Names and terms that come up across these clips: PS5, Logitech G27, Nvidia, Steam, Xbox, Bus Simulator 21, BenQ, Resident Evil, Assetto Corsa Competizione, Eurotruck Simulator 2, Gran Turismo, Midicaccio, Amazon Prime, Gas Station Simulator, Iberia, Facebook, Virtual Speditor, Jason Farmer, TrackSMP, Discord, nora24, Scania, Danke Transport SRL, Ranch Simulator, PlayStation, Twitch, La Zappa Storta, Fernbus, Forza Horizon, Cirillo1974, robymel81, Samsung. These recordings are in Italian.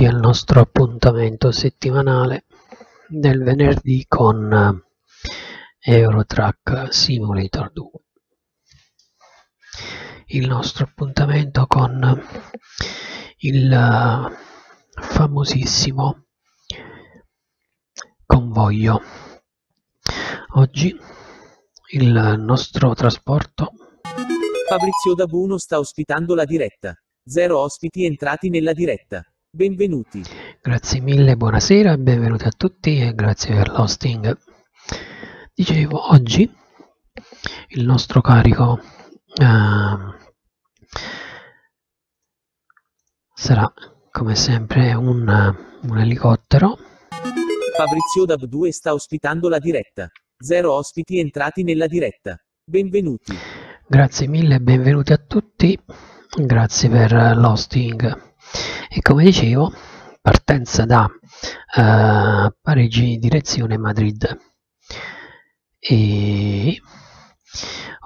tutti al nostro appuntamento settimanale del venerdì con Eurotruck Simulator 2. Il nostro appuntamento con il famosissimo convoglio. Oggi il nostro trasporto. Fabrizio DAB sta ospitando la diretta. 0 ospiti entrati nella diretta. Benvenuti. Grazie mille, buonasera e benvenuti a tutti e grazie per l'hosting. Dicevo, oggi il nostro carico sarà come sempre un elicottero. Fabrizio DAB sta ospitando la diretta. 0 ospiti entrati nella diretta. Benvenuti. Grazie mille e benvenuti a tutti. Grazie per l'hosting. E come dicevo, partenza da Parigi direzione Madrid. E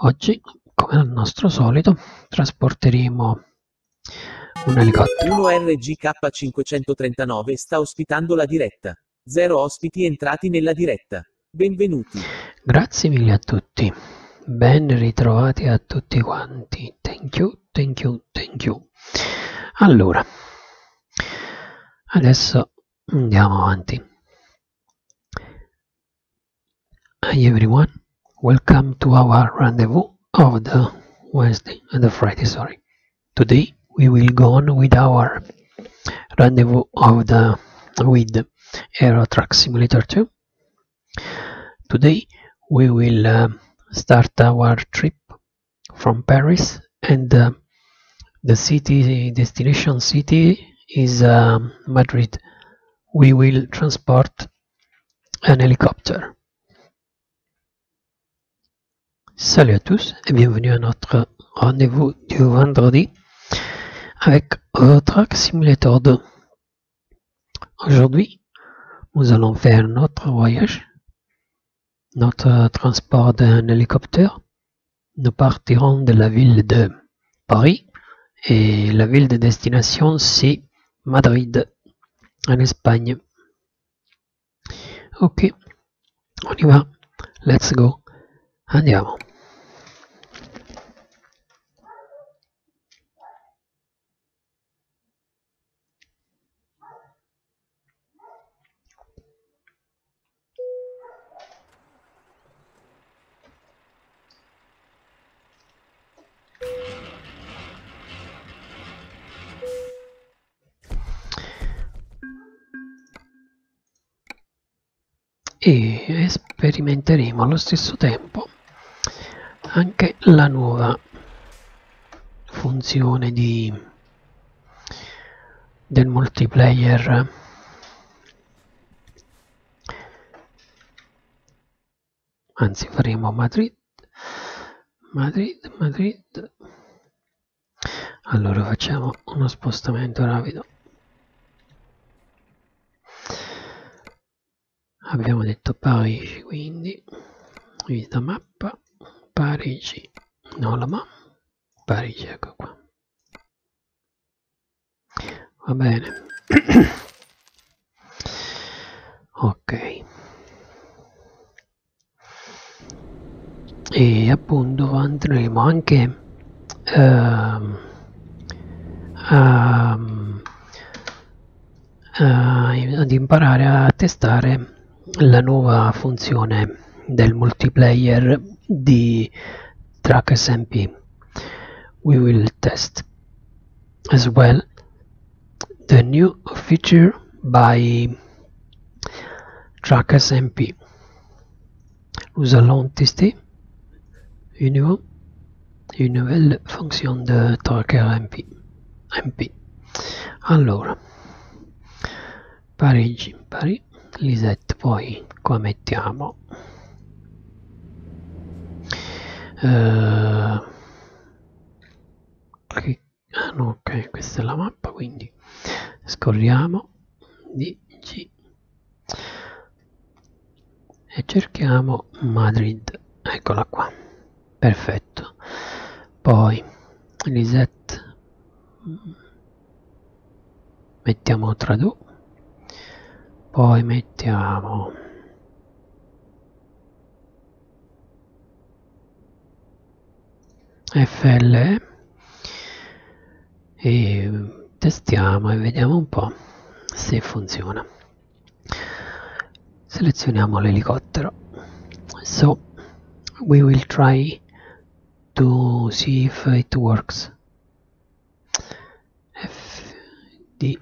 oggi, come al nostro solito, trasporteremo un elicottero. 1RGK539 sta ospitando la diretta. 0 ospiti entrati nella diretta. Benvenuti. Grazie mille a tutti. Ben ritrovati a tutti quanti. Thank you, thank you, thank you. Allora, adesso andiamo avanti. Hi everyone, welcome to our rendezvous of the Friday. Today we will go on with our rendezvous of with Eurotruck Simulator 2. Today we will start our trip from Paris, and the destination city is Madrid. We will transport un hélicoptère. Salut à tous et bienvenue à notre rendez-vous du vendredi avec Eurotruck Simulator 2. Aujourd'hui, nous allons faire notre voyage, notre transport d'un hélicoptère. Nous partirons de la ville de Paris et la ville de destination c'est Madrid, en Espagne. Ok, on y va, let's go, andiamo. E sperimenteremo allo stesso tempo anche la nuova funzione del multiplayer. Anzi, faremo Madrid. Allora facciamo uno spostamento rapido. Abbiamo detto Parigi, quindi visita mappa, Parigi, no la mappa, Parigi, ecco qua, va bene. Ok, e appunto andremo anche ad imparare a testare la nuova funzione del multiplayer di TrackSMP. We will test as well the new feature by TrackSMP. Nous allons tester une nouvelle fonction de TrackSMP. Allora, Parigi. Lisette, poi qua mettiamo ok, questa è la mappa, quindi scorriamo DG e cerchiamo Madrid, eccola qua, perfetto. Poi Lisette mettiamo tradu, poi mettiamo FLE e testiamo e vediamo un po' se funziona. Selezioniamo l'elicottero. So we will try to see if it works. FDE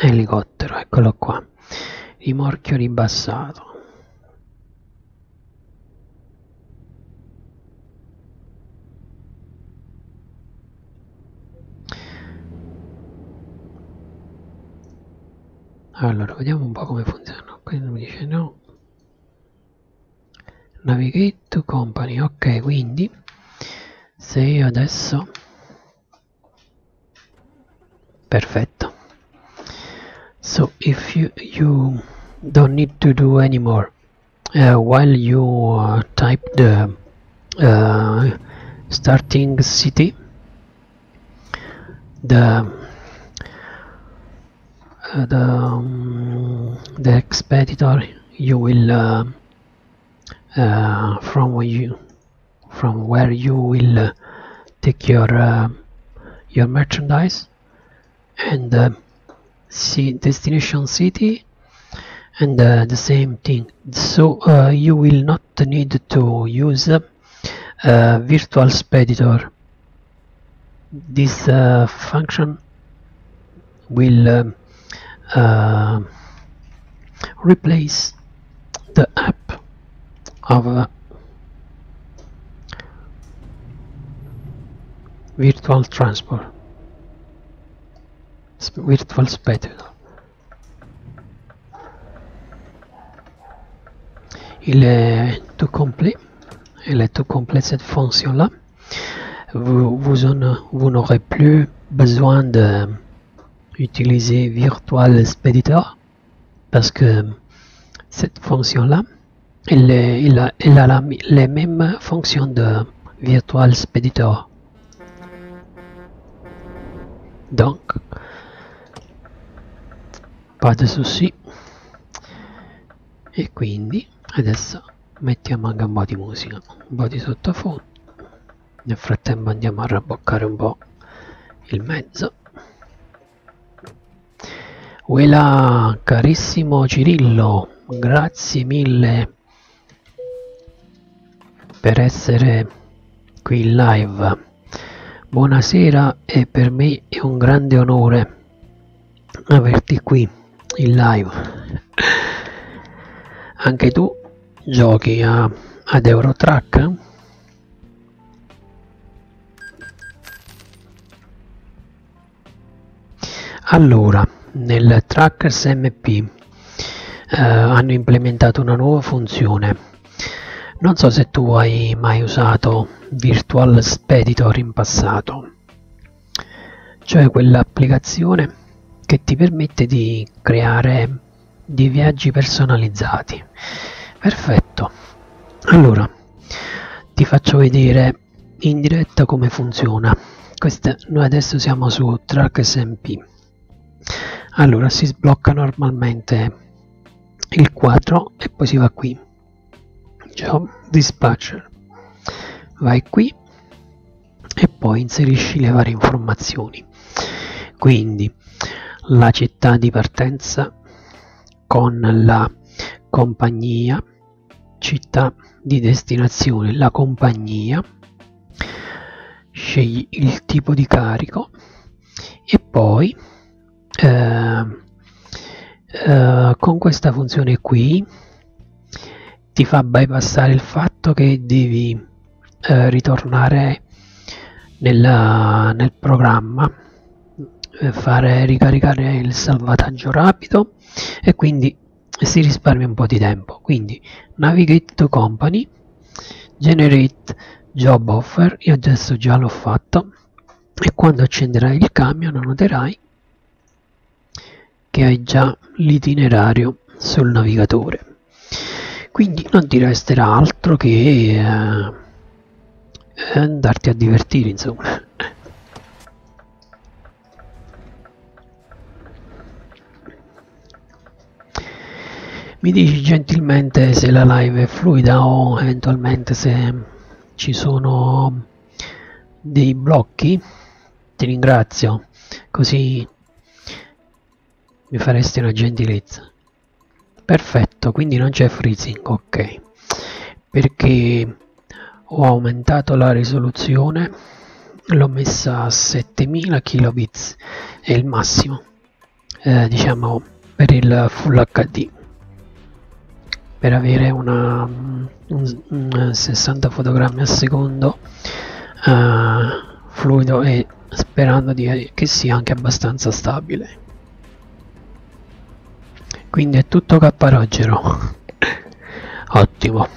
elicottero, eccolo qua, rimorchio ribassato. Allora, vediamo un po' come funziona. Qui mi dice no. Navigate to company. Ok, quindi se io adesso... Perfetto. So, if you don't need to do anymore while you type the starting city, the expeditor you will from where you will take your merchandise and see destination city and the same thing. So you will not need to use Virtual Speditor. This function will replace the app of virtual transport, virtual speditor. Les tout complets, cette fonction là, vous n'aurez plus besoin de utiliser Virtual Speditor parce que cette fonction là elle a les mêmes fonctions de Virtual Speditor, donc pas de souci. E quindi adesso mettiamo anche un po' di musica, un po' di sottofondo, nel frattempo andiamo a rabboccare un po' il mezzo. Uela, carissimo Cirillo, grazie mille per essere qui in live. Buonasera, e per me è un grande onore averti qui in live. Anche tu giochi ad Eurotruck? Allora, nel TrackSMP hanno implementato una nuova funzione. Non so se tu hai mai usato Virtual Speditor in passato, cioè quell'applicazione che ti permette di creare dei viaggi personalizzati. Perfetto, allora ti faccio vedere in diretta come funziona. Noi adesso siamo su TrackSMP. Allora, si sblocca normalmente il quadro e poi si va qui, Job Dispatcher, vai qui e poi inserisci le varie informazioni, quindi la città di partenza con la compagnia, città di destinazione, la compagnia, scegli il tipo di carico e poi con questa funzione qui ti fa bypassare il fatto che devi ritornare nel programma, fare ricaricare il salvataggio rapido, e quindi si risparmia un po' di tempo. Quindi navigate to company, generate job offer, io adesso già l'ho fatto, e quando accenderai il camion noterai che hai già l'itinerario sul navigatore, quindi non ti resterà altro che andarti a divertire, insomma. Mi dici gentilmente se la live è fluida o eventualmente se ci sono dei blocchi. Ti ringrazio, così mi faresti una gentilezza. Perfetto, quindi non c'è freezing, ok, perché ho aumentato la risoluzione, l'ho messa a 7000 kilobits, è il massimo, diciamo, per il Full HD, per avere un 60 fotogrammi al secondo fluido, e sperando che sia anche abbastanza stabile. Quindi è tutto capparogero. Ottimo.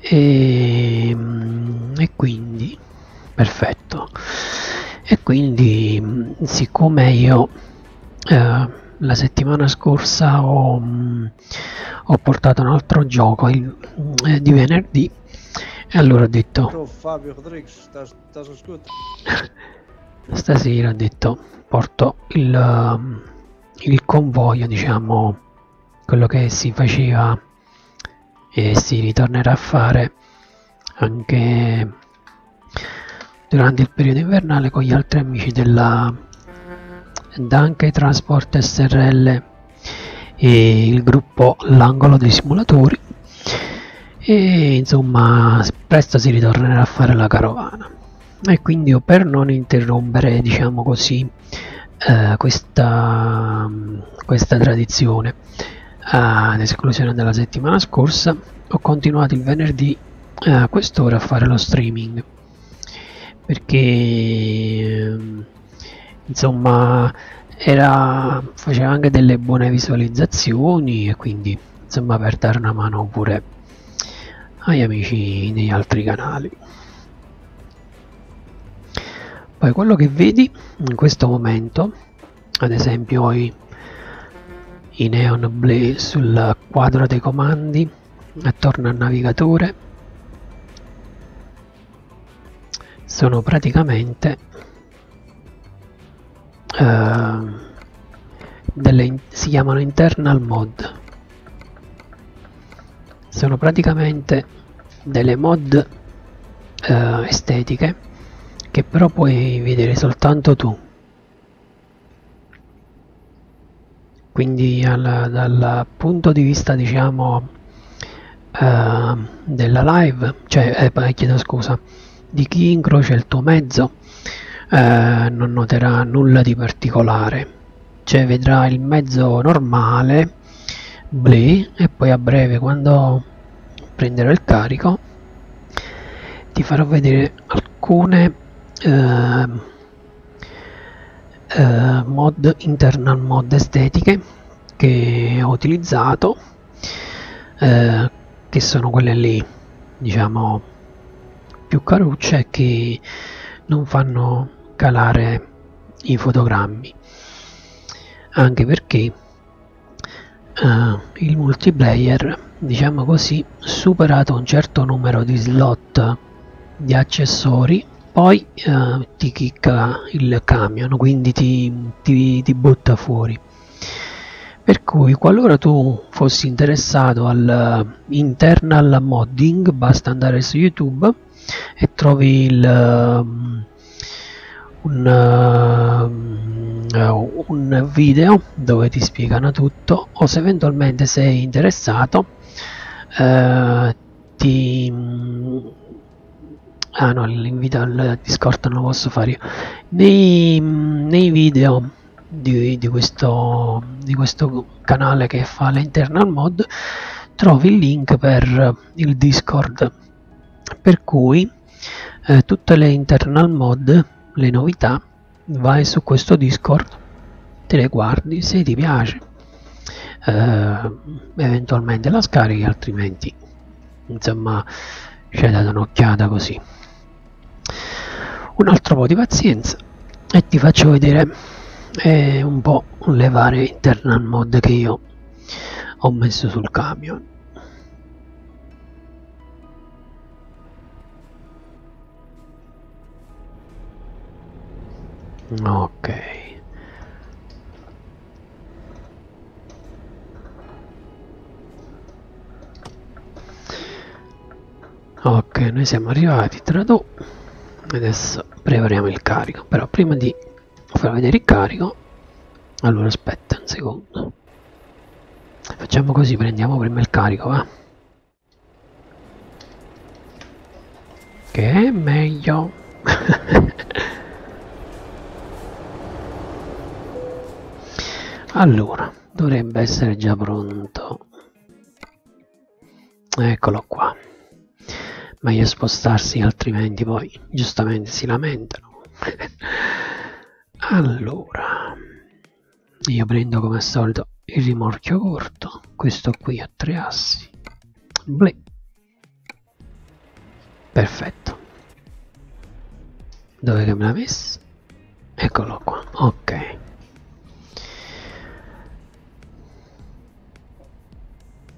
E quindi perfetto. E quindi, siccome io la settimana scorsa ho portato un altro gioco di venerdì, e allora ho detto no, Fabio, stas stasera ho detto porto il convoglio, diciamo, quello che si faceva e si ritornerà a fare anche durante il periodo invernale con gli altri amici della Danke Transport SRL e il gruppo L'Angolo dei Simulatori, e insomma presto si ritornerà a fare la carovana. E quindi io, per non interrompere, diciamo così, questa tradizione ad esclusione della settimana scorsa, ho continuato il venerdì a quest'ora a fare lo streaming, perché insomma faceva anche delle buone visualizzazioni, e quindi insomma per dare una mano pure agli amici degli altri canali. Poi quello che vedi in questo momento, ad esempio i neon blu sul quadro dei comandi attorno al navigatore, sono praticamente si chiamano internal mod, sono praticamente delle mod estetiche che però puoi vedere soltanto tu, quindi dal punto di vista, diciamo, della live, cioè chiedo scusa, di chi incrocia il tuo mezzo, non noterà nulla di particolare, cioè vedrà il mezzo normale blu, e poi a breve, quando prenderò il carico, ti farò vedere alcune mod, internal mod estetiche che ho utilizzato, che sono quelle lì, diciamo, più carucce, che non fanno calare i fotogrammi, anche perché il multiplayer, diciamo così, superato un certo numero di slot di accessori, poi ti chicca il camion, quindi ti butta fuori. Per cui, qualora tu fossi interessato all'internal modding, basta andare su YouTube e trovi un video dove ti spiegano tutto, o se eventualmente sei interessato ah no, l'invito al Discord non lo posso fare io. Nei video di questo canale che fa l'internal mod, trovi il link per il Discord, per cui tutte le internal mod, le novità, vai su questo Discord, te le guardi, se ti piace eventualmente la scarichi, altrimenti insomma c'è da dare un'occhiata così. Un altro po' di pazienza e ti faccio vedere un po' le varie internal mod che io ho messo sul camion. Ok, Ok, noi siamo arrivati tra due. Adesso prepariamo il carico. Però prima di far vedere il carico, allora aspetta un secondo. Facciamo così, prendiamo prima il carico, va? Che è meglio. Allora, dovrebbe essere già pronto. Eccolo qua. Meglio spostarsi, altrimenti poi giustamente si lamentano. Allora, io prendo come al solito il rimorchio corto, questo qui a 3 assi. Bleh. Perfetto. Dove che me l'ha messo? Eccolo qua. Ok.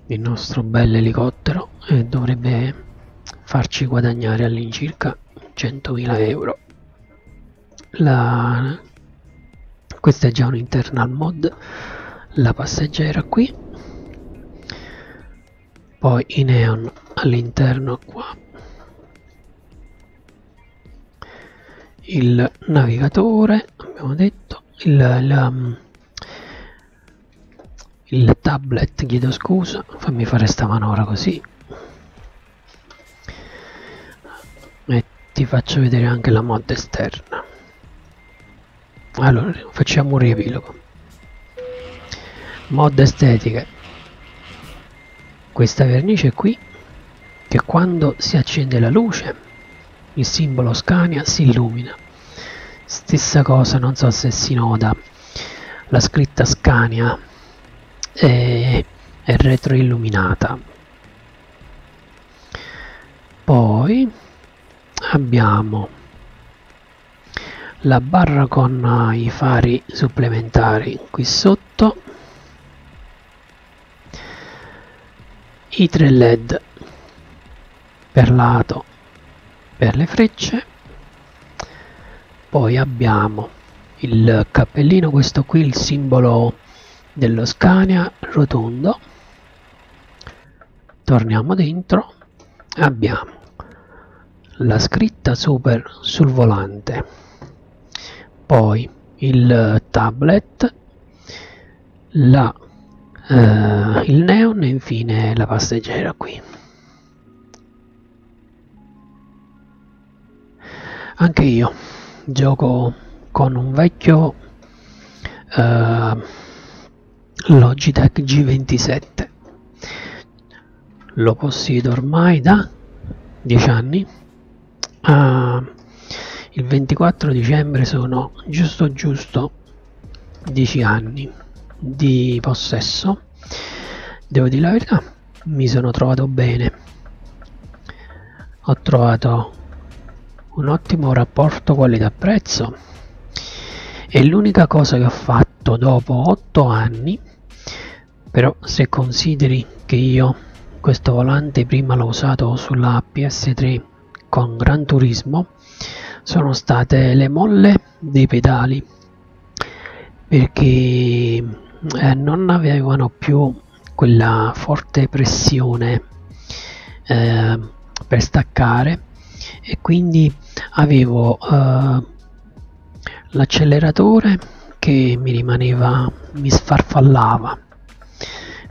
Il nostro bel elicottero dovrebbe farci guadagnare all'incirca 100.000 euro. Questa è già un internal mod, la passeggera qui, poi i neon all'interno qua, il navigatore, abbiamo detto, il tablet, chiedo scusa, fammi fare sta manovra così e ti faccio vedere anche la mod esterna. Allora, facciamo un riepilogo. Mod estetiche, questa vernice qui che quando si accende la luce il simbolo Scania si illumina, stessa cosa, non so se si nota, la scritta Scania è retroilluminata. Poi abbiamo la barra con i fari supplementari qui sotto, i 3 led per lato per le frecce, poi abbiamo il cappellino, questo qui il simbolo dello Scania rotondo. Torniamo dentro, abbiamo la scritta super sul volante, poi il tablet, il neon e infine la passeggera qui. Anche io gioco con un vecchio Logitech G27, lo possiedo ormai da 10 anni. Il 24 dicembre sono giusto 10 anni di possesso. Devo dire la verità, mi sono trovato bene, ho trovato un ottimo rapporto qualità-prezzo e l'unica cosa che ho fatto dopo 8 anni, però se consideri che io questo volante prima l'ho usato sulla PS3 con Gran Turismo, sono state le molle dei pedali, perché non avevano più quella forte pressione per staccare, e quindi avevo l'acceleratore che mi sfarfallava,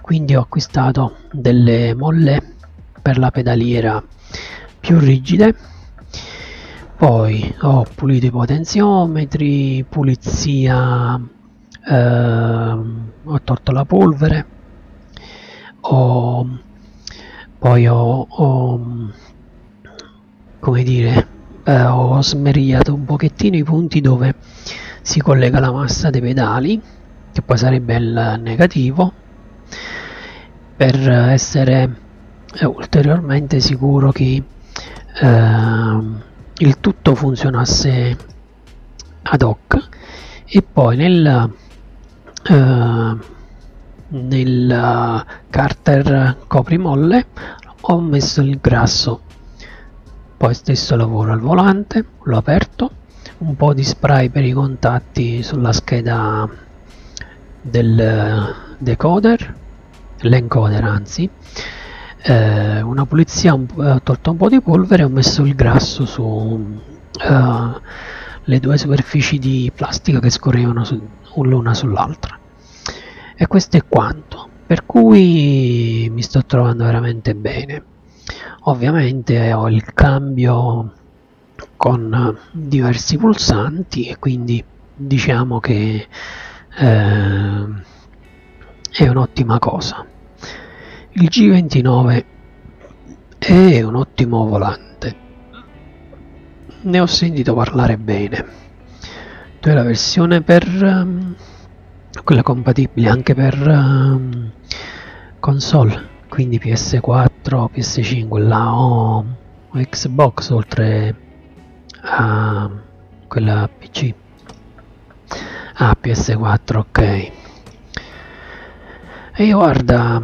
quindi ho acquistato delle molle per la pedaliera più rigide. Poi ho pulito i potenziometri, pulizia, ho tolto la polvere, ho smerigliato un pochettino i punti dove si collega la massa dei pedali, che poi sarebbe il negativo, per essere ulteriormente sicuro che il tutto funzionasse ad hoc. E poi nel carter coprimolle ho messo il grasso, poi stesso lavoro al volante, l'ho aperto, un po' di spray per i contatti sulla scheda del l'encoder, anzi una pulizia, ho tolto un po' di polvere e ho messo il grasso su le due superfici di plastica che scorrevano l'una sull'altra, e questo è quanto, per cui mi sto trovando veramente bene. Ovviamente ho il cambio con diversi pulsanti e quindi diciamo che è un'ottima cosa. Il G29 è un ottimo volante, ne ho sentito parlare bene. Cioè, la versione per quella compatibile anche per console, quindi PS4, PS5, la o Xbox, oltre a quella PC. Ah, PS4, ok. E guarda,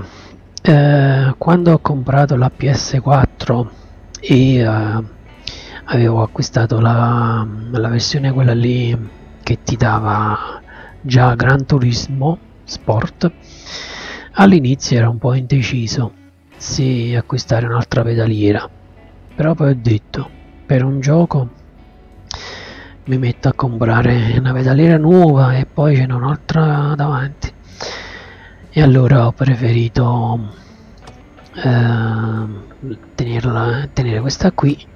quando ho comprato la PS4 e avevo acquistato la versione quella lì che ti dava già Gran Turismo Sport, all'inizio ero un po' indeciso se acquistare un'altra pedaliera, però poi ho detto, per un gioco mi metto a comprare una pedaliera nuova e poi ce n'è un'altra davanti, e allora ho preferito tenere questa qui,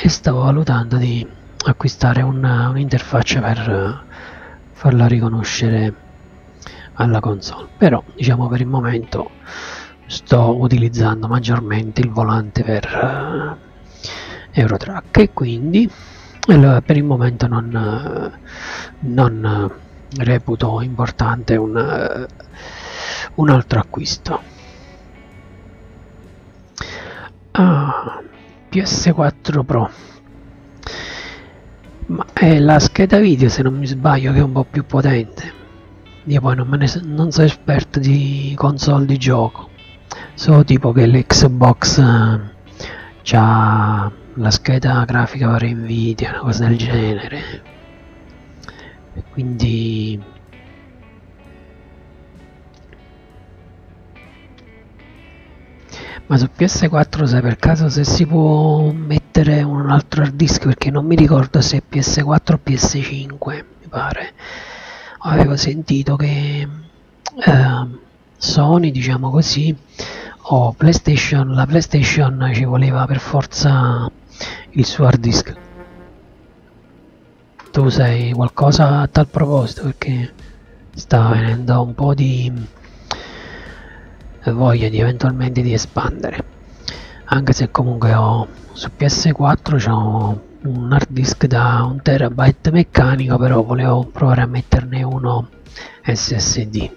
e stavo valutando di acquistare un'interfaccia per farla riconoscere alla console, però diciamo per il momento sto utilizzando maggiormente il volante per Eurotruck, e quindi per il momento non reputo importante un altro acquisto. PS4 Pro, ma è la scheda video, se non mi sbaglio, che è un po' più potente. Io poi non sono esperto di console di gioco, so tipo che l'Xbox c'ha la scheda grafica per Nvidia, una cosa del genere, e quindi ma su PS4 sai per caso se si può mettere un altro hard disk? Perché non mi ricordo se è PS4 o PS5, mi pare avevo sentito che Sony, diciamo così, o PlayStation, la PlayStation ci voleva per forza il suo hard disk. Tu sai qualcosa a tal proposito? Perché sta venendo un po' di voglia di eventualmente di espandere, anche se comunque ho su PS4 c'ho un hard disk da 1 terabyte meccanico, però volevo provare a metterne uno SSD.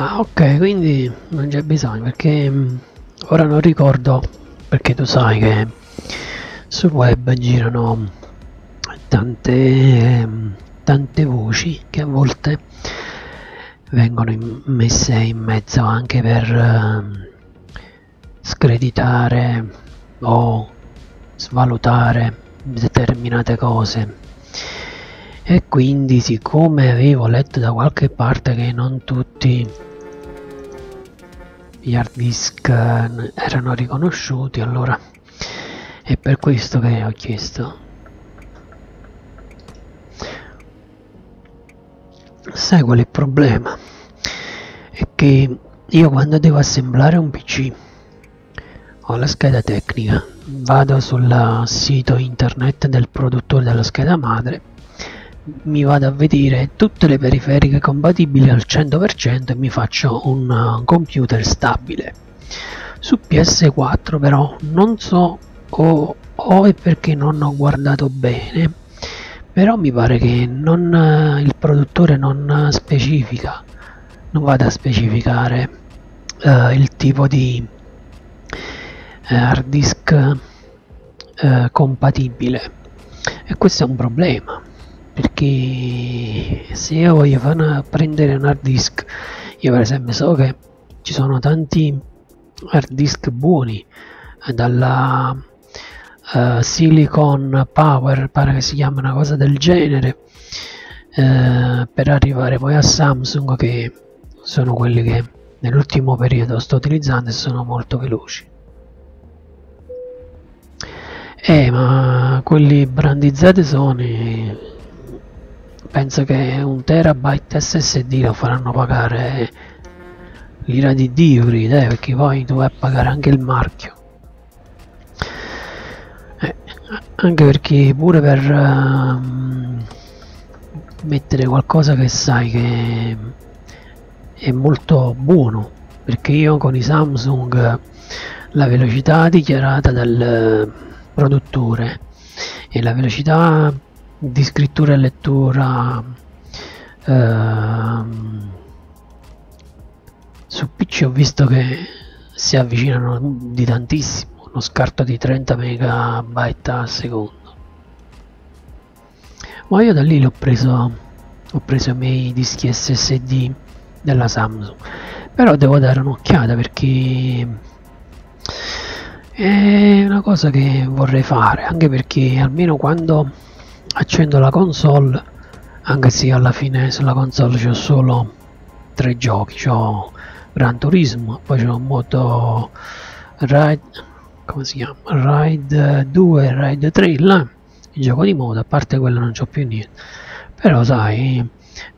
Ah, ok, quindi non c'è bisogno, perché ora non ricordo, perché tu sai che sul web girano tante voci che a volte vengono messe in mezzo anche per screditare o svalutare determinate cose. E quindi, siccome avevo letto da qualche parte che non tutti gli hard disk erano riconosciuti, allora è per questo che ho chiesto. Sai qual è il problema? È che io quando devo assemblare un PC ho la scheda tecnica, vado sul sito internet del produttore della scheda madre, mi vado a vedere tutte le periferiche compatibili al 100% e mi faccio un computer stabile. Su PS4 però non so, o è perché non ho guardato bene, però mi pare che il produttore non specifica, non vada a specificare il tipo di hard disk compatibile, e questo è un problema, perché se io voglio prendere un hard disk, io per esempio so che ci sono tanti hard disk buoni dalla Silicon Power, pare che si chiama una cosa del genere, per arrivare poi a Samsung, che sono quelli che nell'ultimo periodo sto utilizzando e sono molto veloci. Ma quelli brandizzati Sony, penso che un terabyte SSD lo faranno pagare l'ira di Dio, perché poi tu vai a pagare anche il marchio, anche perché pure per mettere qualcosa che sai che è molto buono, perché io con i Samsung la velocità dichiarata dal produttore e la velocità di scrittura e lettura su PC ho visto che si avvicinano di tantissimo, uno scarto di 30 megabyte al secondo. Ma io da lì ho preso i miei dischi SSD della Samsung, però devo dare un'occhiata, perché è una cosa che vorrei fare, anche perché almeno quando accendo la console, anche se alla fine sulla console c'ho solo 3 giochi, c'ho Gran Turismo, poi c'ho Moto Ride, come si chiama? Ride 2, Ride 3, là, il gioco di moto, a parte quello non c'ho più niente. Però sai,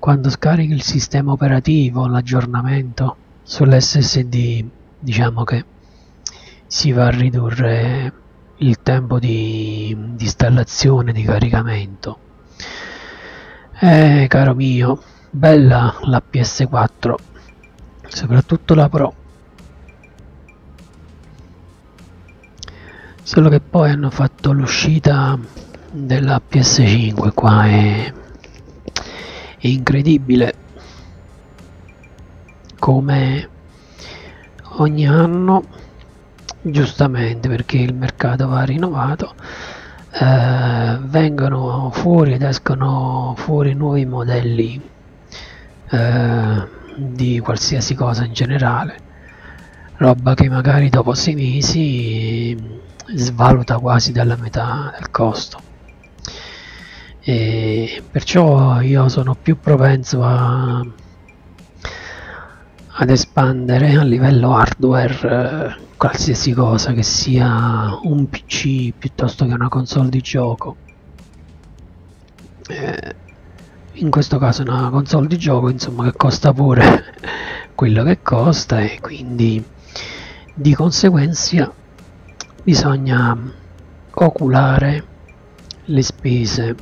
quando scarichi il sistema operativo, l'aggiornamento sull'SSD, diciamo che si va a ridurre il tempo di installazione, di caricamento. Caro mio, bella la PS4, soprattutto la Pro, solo che poi hanno fatto l'uscita della PS5, qua è incredibile come ogni anno, giustamente perché il mercato va rinnovato, vengono fuori ed escono fuori nuovi modelli di qualsiasi cosa in generale, roba che magari dopo 6 mesi svaluta quasi dalla metà del costo, e perciò io sono più propenso ad espandere a livello hardware qualsiasi cosa, che sia un PC piuttosto che una console di gioco, in questo caso una console di gioco, insomma, che costa pure quello che costa, e quindi di conseguenza bisogna oculare le spese,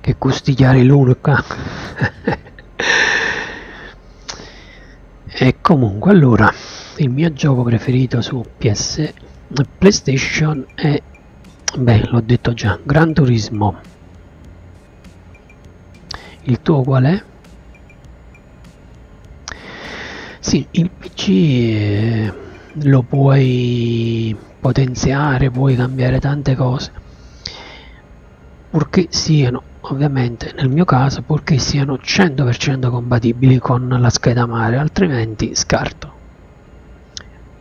che costicchiare l'uno qua. E comunque, allora, il mio gioco preferito su PlayStation è, l'ho detto già, Gran Turismo. Il tuo qual è? Sì, il PC lo puoi potenziare, puoi cambiare tante cose, purché siano, ovviamente nel mio caso, purché siano 100% compatibili con la scheda madre, altrimenti scarto.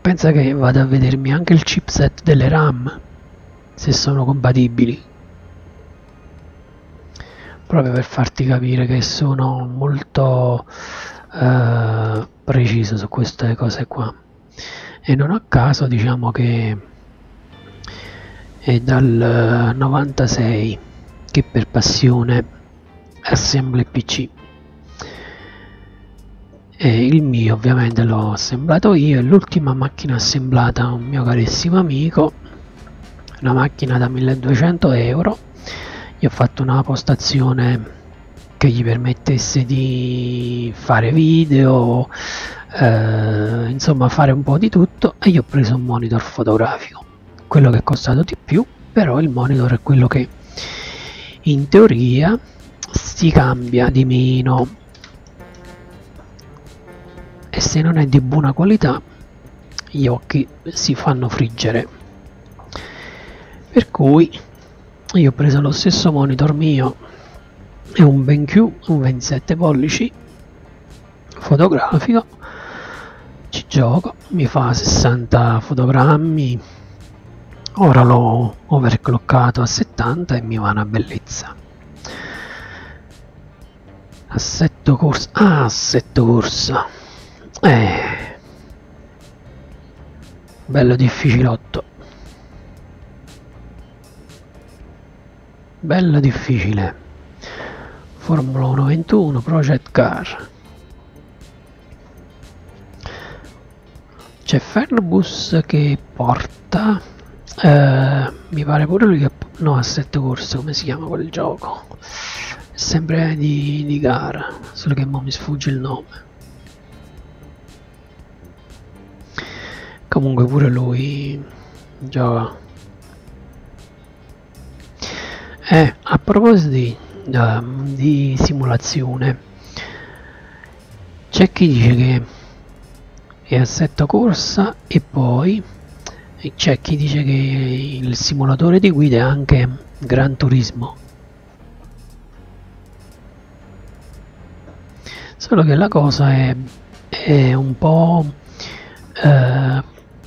Pensa che vado a vedermi anche il chipset delle RAM, se sono compatibili, proprio per farti capire che sono molto preciso su queste cose qua. E non a caso diciamo che è dal 96 che per passione assembla il PC, e il mio ovviamente l'ho assemblato io, e l'ultima macchina assemblata da un mio carissimo amico, una macchina da 1200 euro. Gli ho fatto una postazione che gli permettesse di fare video, insomma fare un po' di tutto, e gli ho preso un monitor fotografico, quello che è costato di più, però il monitor è quello che in teoria si cambia di meno e se non è di buona qualità gli occhi si fanno friggere, per cui io ho preso lo stesso monitor mio, è un BenQ, un 27 pollici fotografico, ci gioco, mi fa 60 fotogrammi, ora l'ho overclockato a 70 e mi va una bellezza. Assetto Corsa, Assetto Corsa, bello difficilotto, bello difficile. Formula 1 21, Project Car, c'è Fernbus che porta, mi pare pure lui che, no, Assetto Corsa, come si chiama quel gioco? È sempre di gara, solo che mo mi sfugge il nome. Comunque pure lui gioca. A proposito di simulazione, c'è chi dice che è Assetto Corsa e poi c'è chi dice che il simulatore di guida è anche Gran Turismo, solo che la cosa è un po'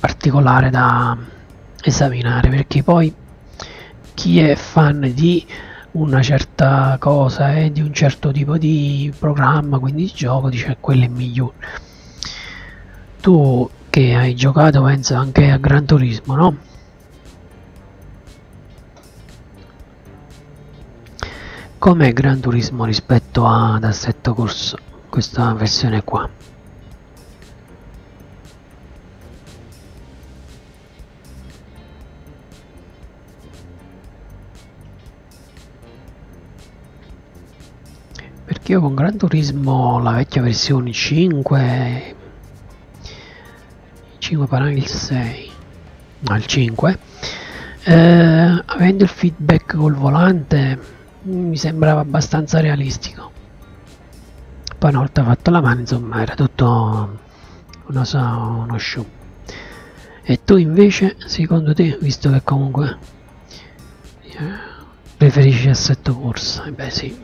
particolare da esaminare, perché poi chi è fan di una certa cosa e di un certo tipo di programma, quindi di gioco, dice quello è migliore. Tu che hai giocato, penso, anche a Gran Turismo, no? Com'è Gran Turismo rispetto ad Assetto Corsa, questa versione qua? Perché io con Gran Turismo, la vecchia versione 5 parla il 6, no, il 5, avendo il feedback col volante mi sembrava abbastanza realistico. Poi una volta fatto la mano, insomma, era tutto uno show. E tu invece, secondo te, visto che comunque preferisci Assetto Corsa? E beh sì.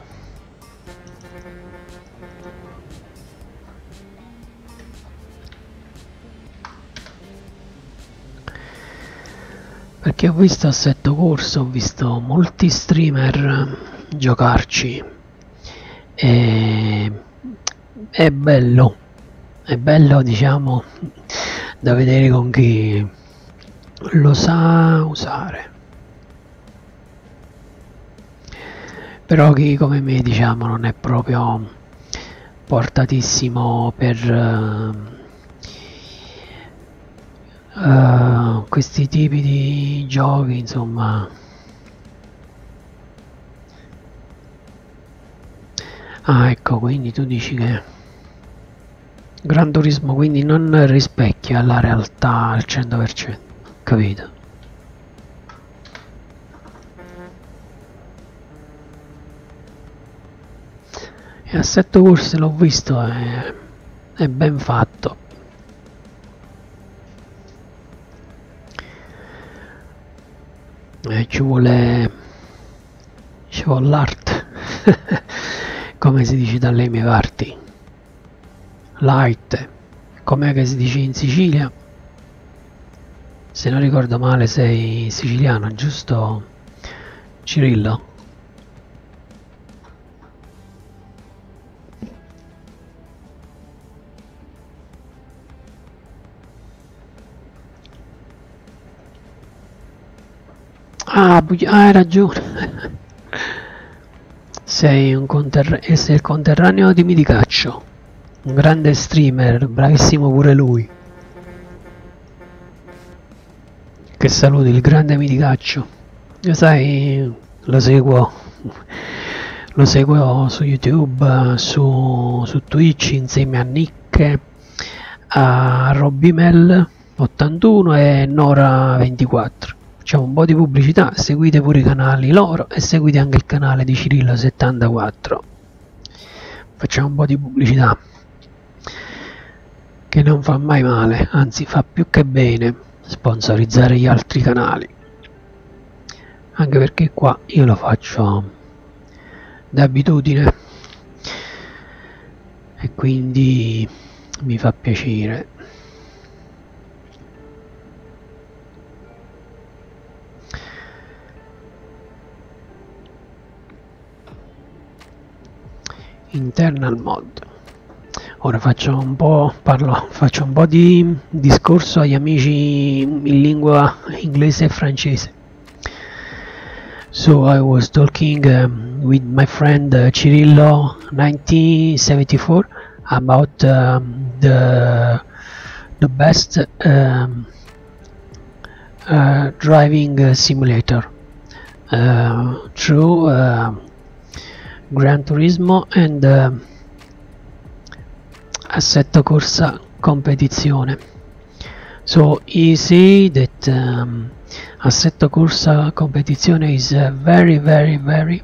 Perché ho visto Assetto Corsa, ho visto molti streamer giocarci e è bello, è bello, diciamo, da vedere con chi lo sa usare. Però chi come me, diciamo, non è proprio portatissimo per questi tipi di giochi, insomma. Ah, ecco, quindi tu dici che Gran Turismo quindi non rispecchia la realtà al 100%, capito? E Assetto Corsa l'ho visto, è ben fatto. Ci vuole l'art come si dice dalle mie parti, l'arte, com'è che si dice in Sicilia? Se non ricordo male sei siciliano, giusto Cirillo? Hai ragione, sei il conterraneo di Midicaccio, un grande streamer, bravissimo pure lui, che saluti, il grande Midicaccio. Io, sai, lo seguo su YouTube, su Twitch, insieme a Nick, a robymel81 e nora24. c'è un po' di pubblicità, seguite pure i canali loro e seguite anche il canale di Cirillo1974. Facciamo un po' di pubblicità che non fa mai male, anzi fa più che bene sponsorizzare gli altri canali, anche perché qua io lo faccio d'abitudine e quindi mi fa piacere. Internal mod. Ora faccio un po', faccio un po' di discorso agli amici in lingua inglese e francese. So I was talking with my friend Cirillo1974 about the best driving simulator through Gran Turismo and Assetto Corsa Competizione. So he said that Assetto Corsa Competizione is very, very, very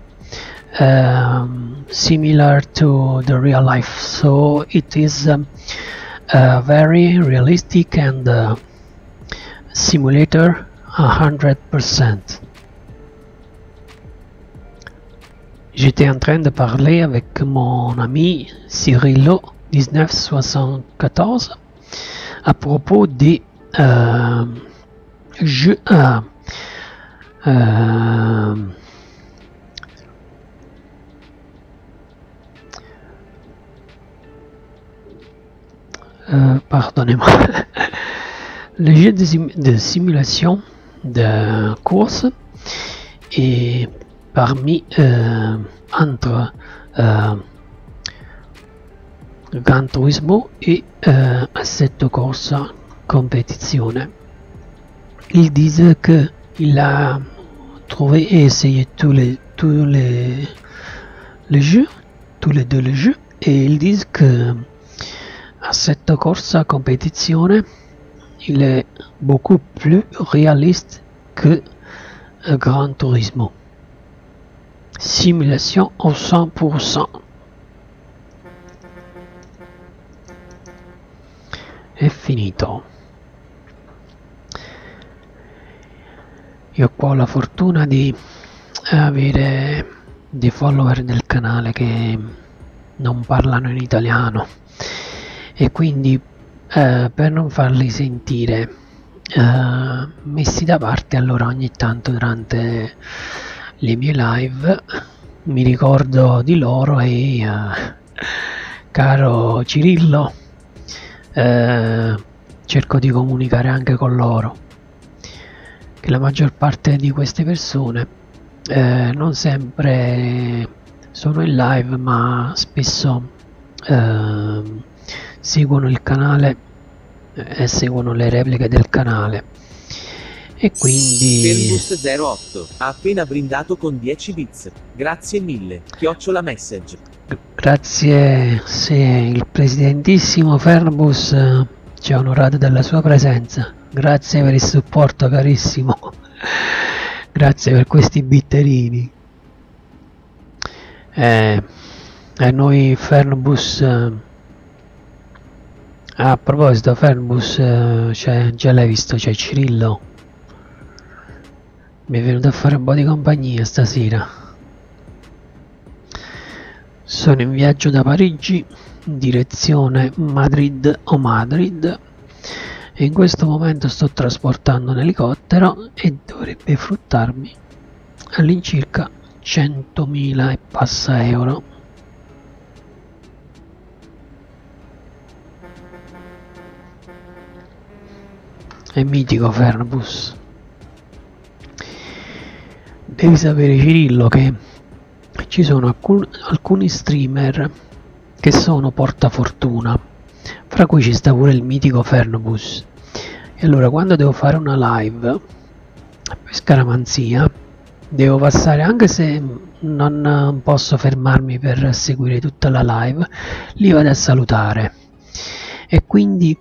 similar to the real life. So it is very realistic and simulator 100%. J'étais en train de parler avec mon ami Cirillo1974 à propos des jeux pardonnez-moi, les jeux de simulation de course et parmi entre Gran Turismo e Assetto Corsa Competizione. Il disait que il a trouvé et essayé tous les deux les jeux et il dit que Assetto Corsa Competizione il est beaucoup plus réaliste que Gran Turismo. Simulation au 100%. È finito. Io qua ho la fortuna di avere dei follower del canale che non parlano in italiano e quindi per non farli sentire messi da parte, allora ogni tanto durante le mie live mi ricordo di loro e caro Cirillo, cerco di comunicare anche con loro, che la maggior parte di queste persone non sempre sono in live, ma spesso seguono il canale e seguono le repliche del canale e quindi Fernbus 08 ha appena brindato con 10 bits, grazie mille @ message. Grazie, se il presidentissimo Fernbus ci ha onorato della sua presenza, grazie per il supporto carissimo, grazie per questi bitterini. E noi Fernbus, a proposito Fernbus, già l'hai visto, c'è Cirillo, mi è venuto a fare un po' di compagnia stasera. Sono in viaggio da Parigi in direzione Madrid o Madrid e in questo momento sto trasportando un elicottero e dovrebbe fruttarmi all'incirca 100.000 e passa euro. È mitico Fernbus. Devi sapere Cirillo che ci sono alcuni streamer che sono portafortuna, fra cui ci sta pure il mitico Fernbus, e allora quando devo fare una live per scaramanzia devo passare, anche se non posso fermarmi per seguire tutta la live, li vado a salutare e quindi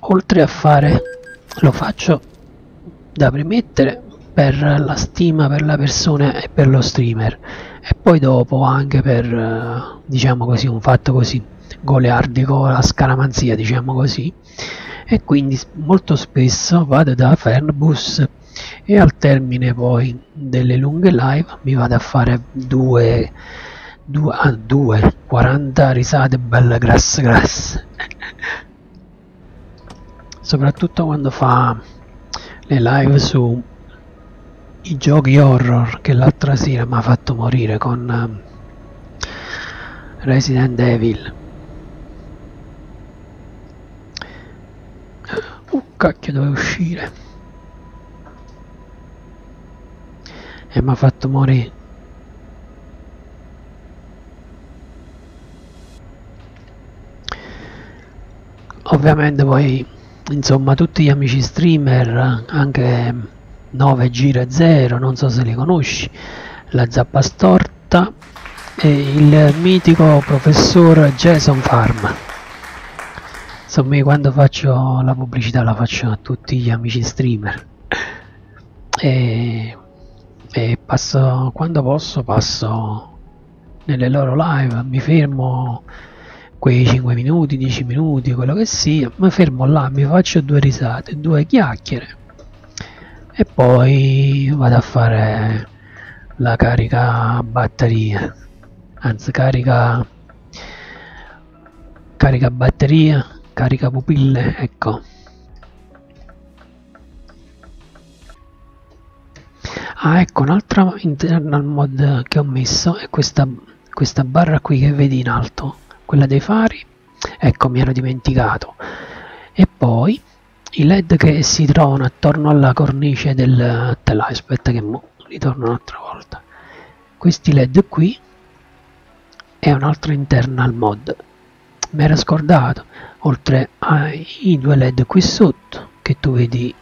oltre a fare, lo faccio da premettere per la stima per la persona e per lo streamer, e poi dopo anche per, diciamo così, un fatto così goliardico, la scaramanzia, diciamo così. E quindi molto spesso vado da Fernbus e al termine poi delle lunghe live mi vado a fare due 40 risate belle grasse soprattutto quando fa le live su i giochi horror, che l'altra sera mi ha fatto morire con Resident Evil. Cacchio, dove uscire e mi ha fatto morire. Ovviamente poi, insomma, tutti gli amici streamer, anche 9 Gira 0, non so se li conosci, La Zappa Storta e il mitico professor Jason Farmer. Insomma, quando faccio la pubblicità la faccio a tutti gli amici streamer e passo, quando posso passo nelle loro live, mi fermo quei 5 minuti, 10 minuti, quello che sia, mi fermo là, mi faccio due risate, due chiacchiere e poi vado a fare la carica batteria, anzi carica batteria, carica pupille, ecco. Ah, ecco, un'altra interna al mod che ho messo è questa barra qui che vedi in alto, quella dei fari, ecco, mi ero dimenticato. E poi i LED che si trovano attorno alla cornice del telaio, aspetta che ritorno un'altra volta. Questi LED qui è un'altra interna al mod, mi ero scordato, oltre ai due LED qui sotto che tu vedi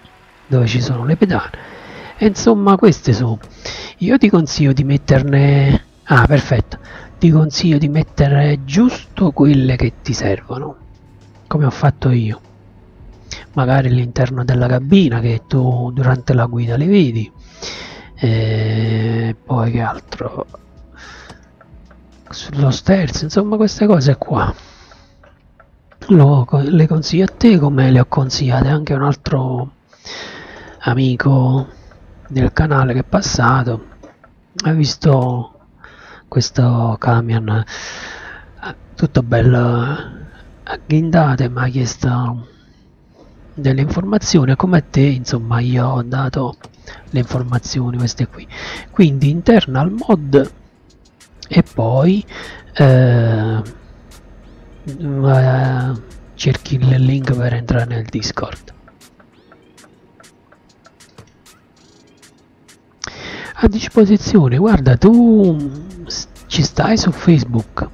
dove ci sono le pedane. E insomma, queste sono, io ti consiglio di metterne, ah perfetto, ti consiglio di mettere giusto quelle che ti servono, come ho fatto io, magari all'interno della cabina che tu durante la guida le vedi. E poi che altro, sullo sterzo, insomma queste cose qua le consiglio a te, come le ho consigliate anche a un altro amico del canale che è passato, ha visto questo camion tutto bello agghindato e mi ha chiesto delle informazioni, come a te insomma io ho dato le informazioni queste qui. Quindi interna al mod e poi cerchi il link per entrare nel Discord. A disposizione, guarda, tu ci stai su Facebook?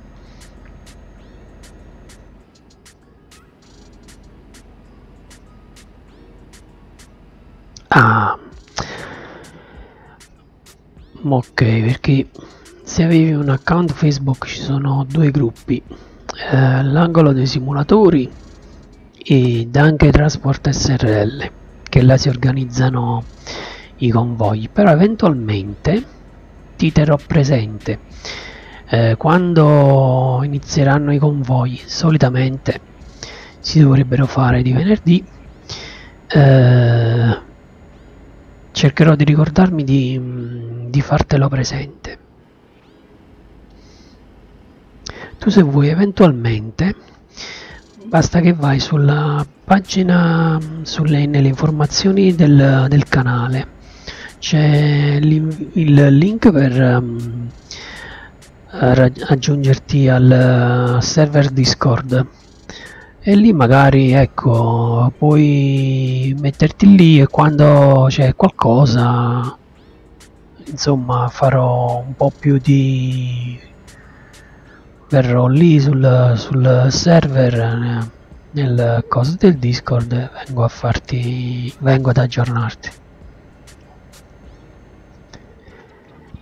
Ah, ok, perché se avevi un account Facebook ci sono due gruppi, l'angolo dei simulatori ed anche Trasport SRL, che là si organizzano i convogli. Però eventualmente ti terrò presente quando inizieranno i convogli. Solitamente si dovrebbero fare di venerdì, cercherò di ricordarmi di fartelo presente. Tu, se vuoi, eventualmente basta che vai sulla pagina, nelle informazioni del canale c'è il link per aggiungerti al server Discord, e lì magari, ecco, puoi metterti lì, e quando c'è qualcosa, insomma, farò un po' più di, verrò lì sul server, nel coso del Discord, vengo ad aggiornarti.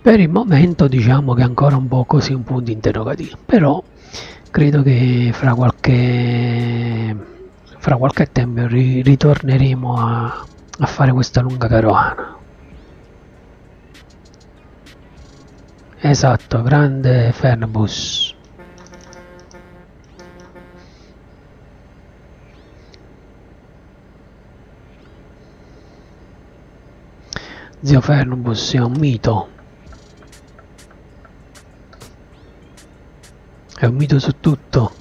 Per il momento diciamo che è ancora un po' così, un punto interrogativo, però credo che fra qualche tempo ritorneremo a fare questa lunga carovana. Esatto, grande Fernbus. Zio Fernbus è un mito. È un mito su tutto.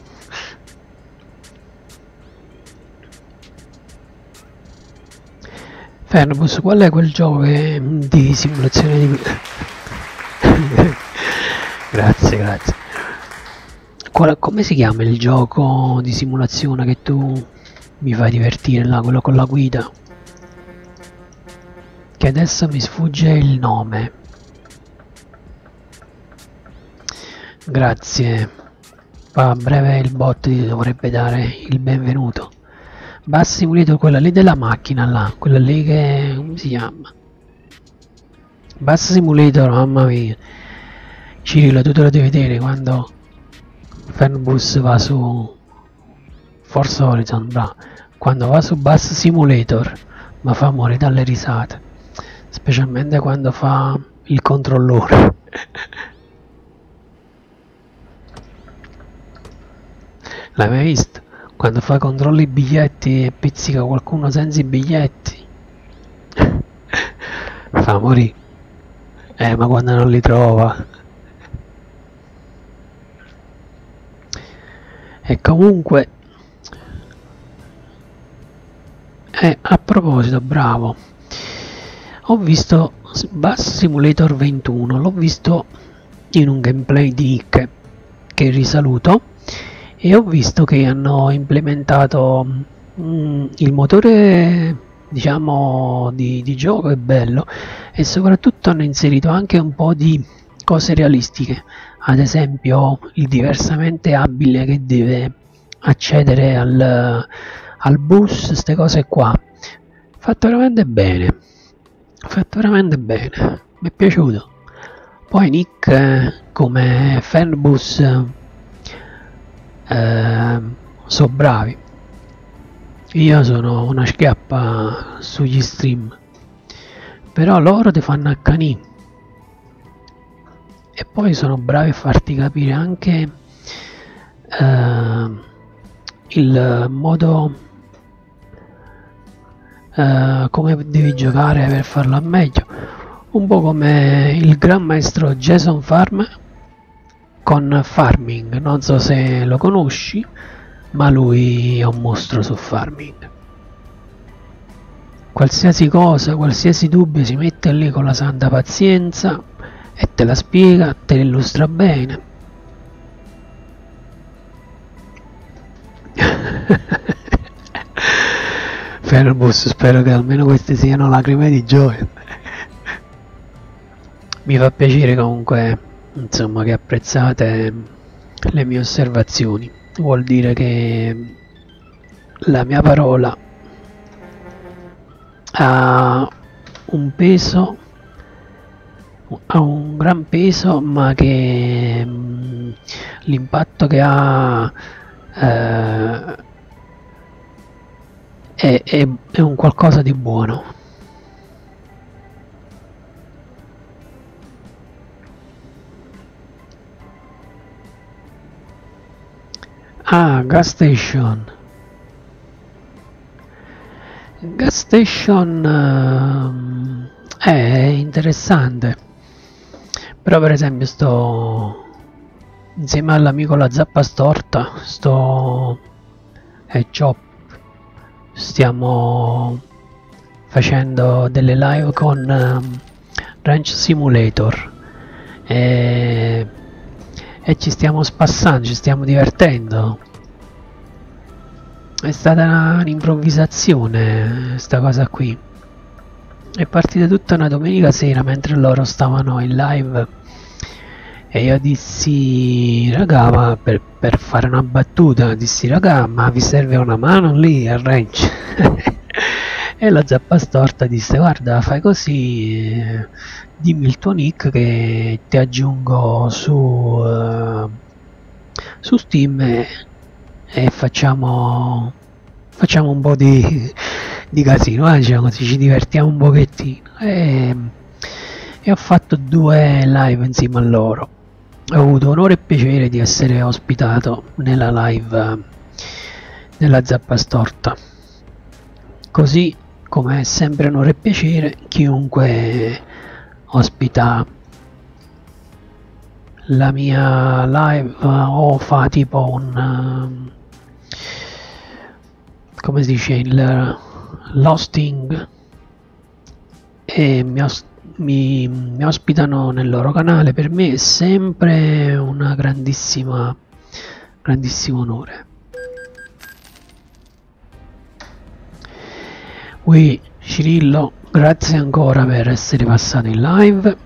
Fernbus, qual è quel gioco che di simulazione di... Grazie, grazie. Come si chiama il gioco di simulazione che tu mi fai divertire là, quello con la guida? Che adesso mi sfugge il nome. Grazie. A breve il bot ti dovrebbe dare il benvenuto. Bus Simulator, quella lì della macchina là, quella lì che... come si chiama? Bus Simulator, mamma mia. Cirillo, tu te lo devi vedere quando Fernbus va su Forza Horizon, bravo. Quando va su Bus Simulator ma fa morire dalle risate, specialmente quando fa il controllore. L'hai mai visto? Quando fa controlli i biglietti e pizzica qualcuno senza i biglietti. Fa morire. Ma quando non li trova. E comunque, a proposito, bravo, ho visto Bus Simulator 21, l'ho visto in un gameplay di Nick che risaluto, e ho visto che hanno implementato il motore, diciamo, di gioco è bello, e soprattutto hanno inserito anche un po' di cose realistiche. Ad esempio il diversamente abile che deve accedere al bus, queste cose qua. Fatto veramente bene, fatto veramente bene, mi è piaciuto. Poi Nick come Fernbus sono bravi, io sono una schiappa sugli stream, però loro ti fanno accanì. E poi sono bravi a farti capire anche il modo come devi giocare per farlo al meglio, un po' come il gran maestro Jason Farmer con Farming, non so se lo conosci, ma lui è un mostro su Farming. Qualsiasi cosa, qualsiasi dubbio si mette lì con la santa pazienza e te la spiega, te la illustra bene. Fernbus, spero che almeno queste siano lacrime di gioia. Mi fa piacere comunque, insomma, che apprezzate le mie osservazioni. Vuol dire che la mia parola ha un peso, ha un gran peso, ma che l'impatto che ha è un qualcosa di buono. Ah, Gas Station. Gas Station è interessante. Però per esempio sto insieme all'amico La Zappa Storta, stiamo facendo delle live con Ranch Simulator e ci stiamo spassando, ci stiamo divertendo. È stata un'improvvisazione questa cosa qui. È partita tutta una domenica sera mentre loro stavano in live e io dissi: raga, ma per fare una battuta dissi: raga, ma vi serve una mano lì al ranch? E La Zappa Storta disse: guarda, fai così, dimmi il tuo nick che ti aggiungo su Steam e facciamo un po' di di casino, diciamo così, ci divertiamo un pochettino, e ho fatto 2 live insieme a loro. Ho avuto onore e piacere di essere ospitato nella live della Zappa Storta, così come è sempre onore e piacere chiunque ospita la mia live o fa tipo un, come si dice, l'hosting, e mi ospitano nel loro canale. Per me è sempre una grandissimo onore. Qui Cirillo, grazie ancora per essere passato in live.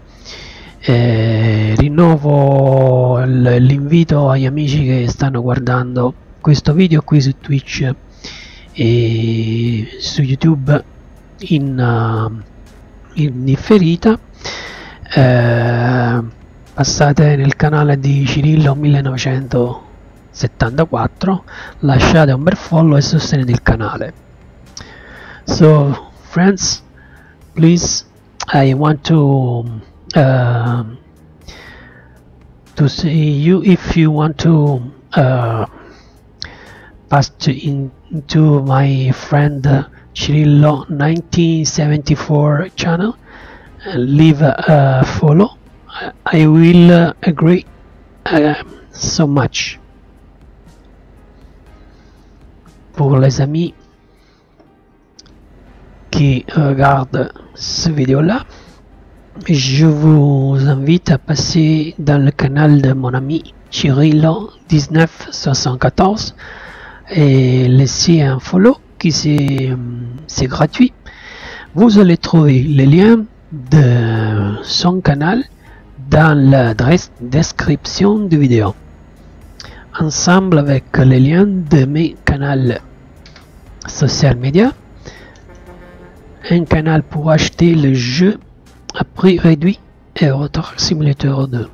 Rinnovo l'invito agli amici che stanno guardando questo video qui su Twitch e su YouTube in differita. Passate nel canale di Cirillo1974, lasciate un bel follow e sostenete il canale. So friends, please, I want to see you. If you want to pass into my friend Cirillo1974 channel, leave a follow. I will agree so much. Pour les amis qui regardent ce vidéo là, je vous invite à passer dans le canal de mon ami Cirillo1974 et laisser un follow qui c'est gratuit. Vous allez trouver le lien de son canal dans la description de vidéo, ensemble avec les liens de mes canaux social media, un canal pour acheter le jeu à prix réduit Eurotruck Simulator 2.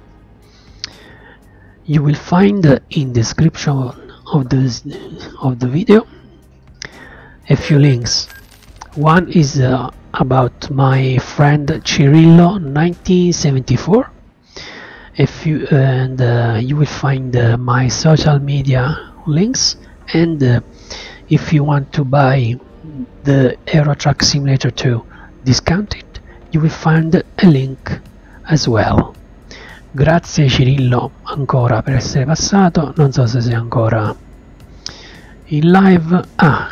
You will find in description of the video a few links. One is about my friend Cirillo1974. You will find my social media links, and if you want to buy the Eurotruck Simulator 2 discounted, you will find a link as well. Grazie Cirillo ancora per essere passato. Non so se sei ancora in live. Ah,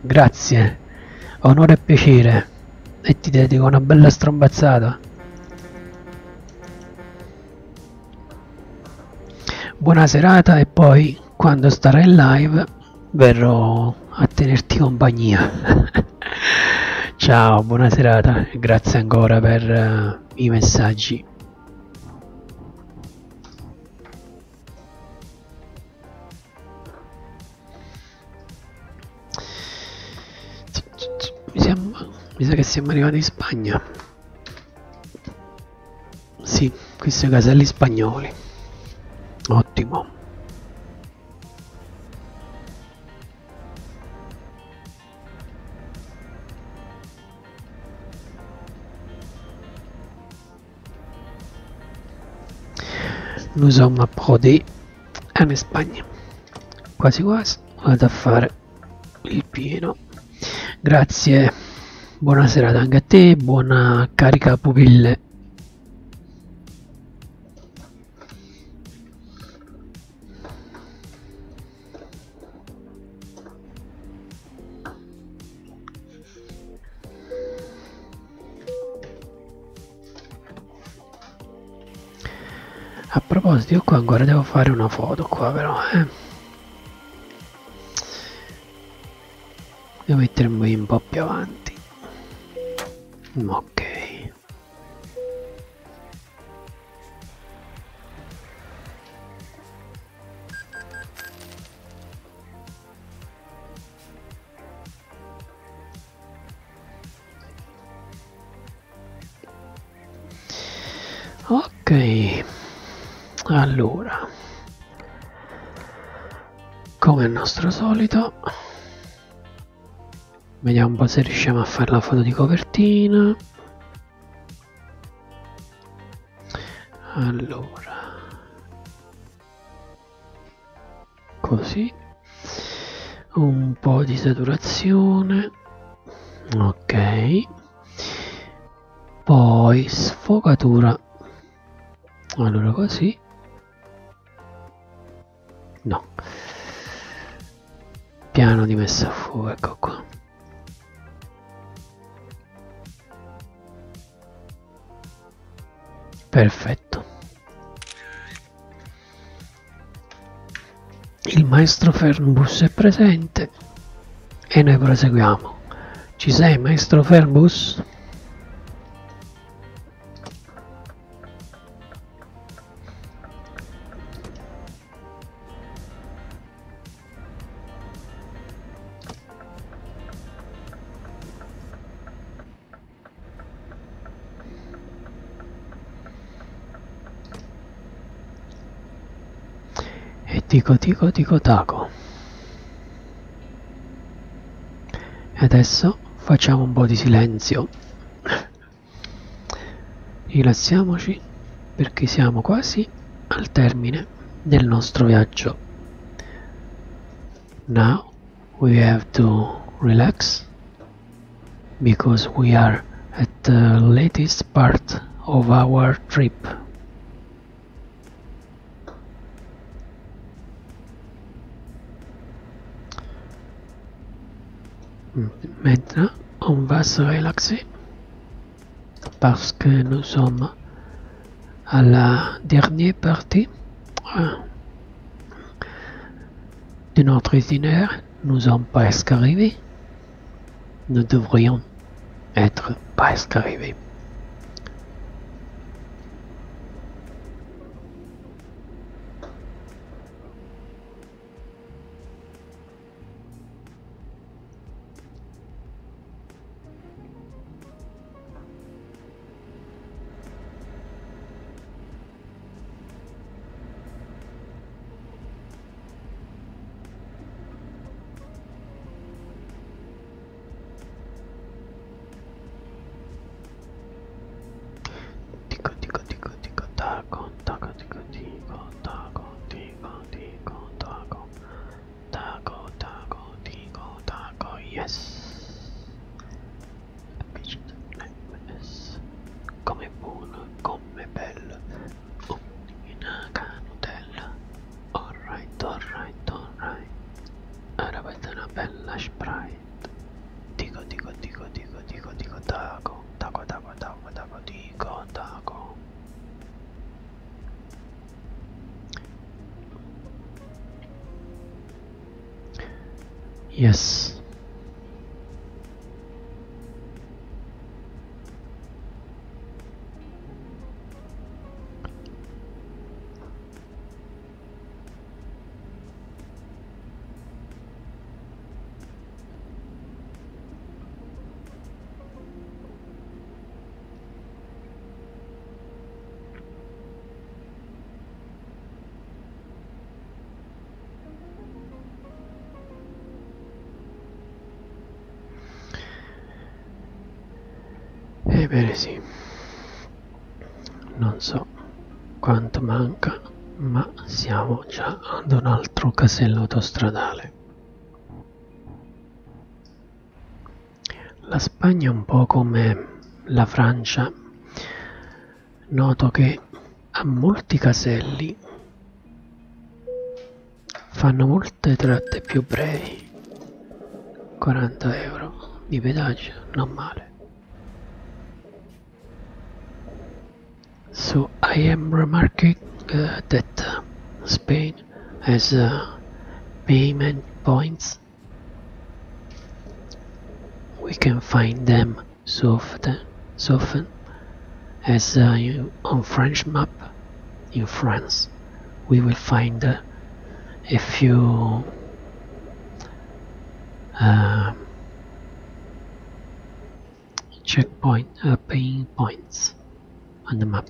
grazie, onore e piacere, e ti dedico una bella strombazzata. Buona serata, e poi quando starai in live verrò a tenerti compagnia. Ciao, buona serata, grazie ancora per i messaggi. Mi sa che siamo arrivati in Spagna. Sì, qui sono i caselli spagnoli. Ottimo. Noi siamo approdati in Spagna. Quasi quasi vado a fare il pieno. Grazie, buona serata anche a te, buona carica pupille. A proposito, io qua ancora devo fare una foto qua, però devo mettermi un po' più avanti. Ok, ok, allora, come al nostro solito Vediamo un po' se riusciamo a fare la foto di copertina. Allora, così, un po' di saturazione, ok, poi sfocatura, allora così, no, piano di messa a fuoco, ecco qua. Perfetto. Il maestro Fernbus è presente e noi proseguiamo. Ci sei, maestro Fernbus? Dico taco. E adesso facciamo un po' di silenzio, rilassiamoci, perché siamo quasi al termine del nostro viaggio. Now we have to relax because we are at the latest part of our trip. Maintenant, on va se relaxer parce que nous sommes à la dernière partie de notre itinéraire. Nous sommes presque arrivés. Nous devrions être presque arrivés. Yes. Ebbene sì, non so quanto manca, ma siamo già ad un altro casello autostradale. La Spagna è un po' come la Francia, noto che ha molti caselli, fanno molte tratte più brevi, 40 euro di pedaggio, non male. So I am remarking that Spain has payment points. We can find them so often as on French map in France. We will find a few paying points on the map.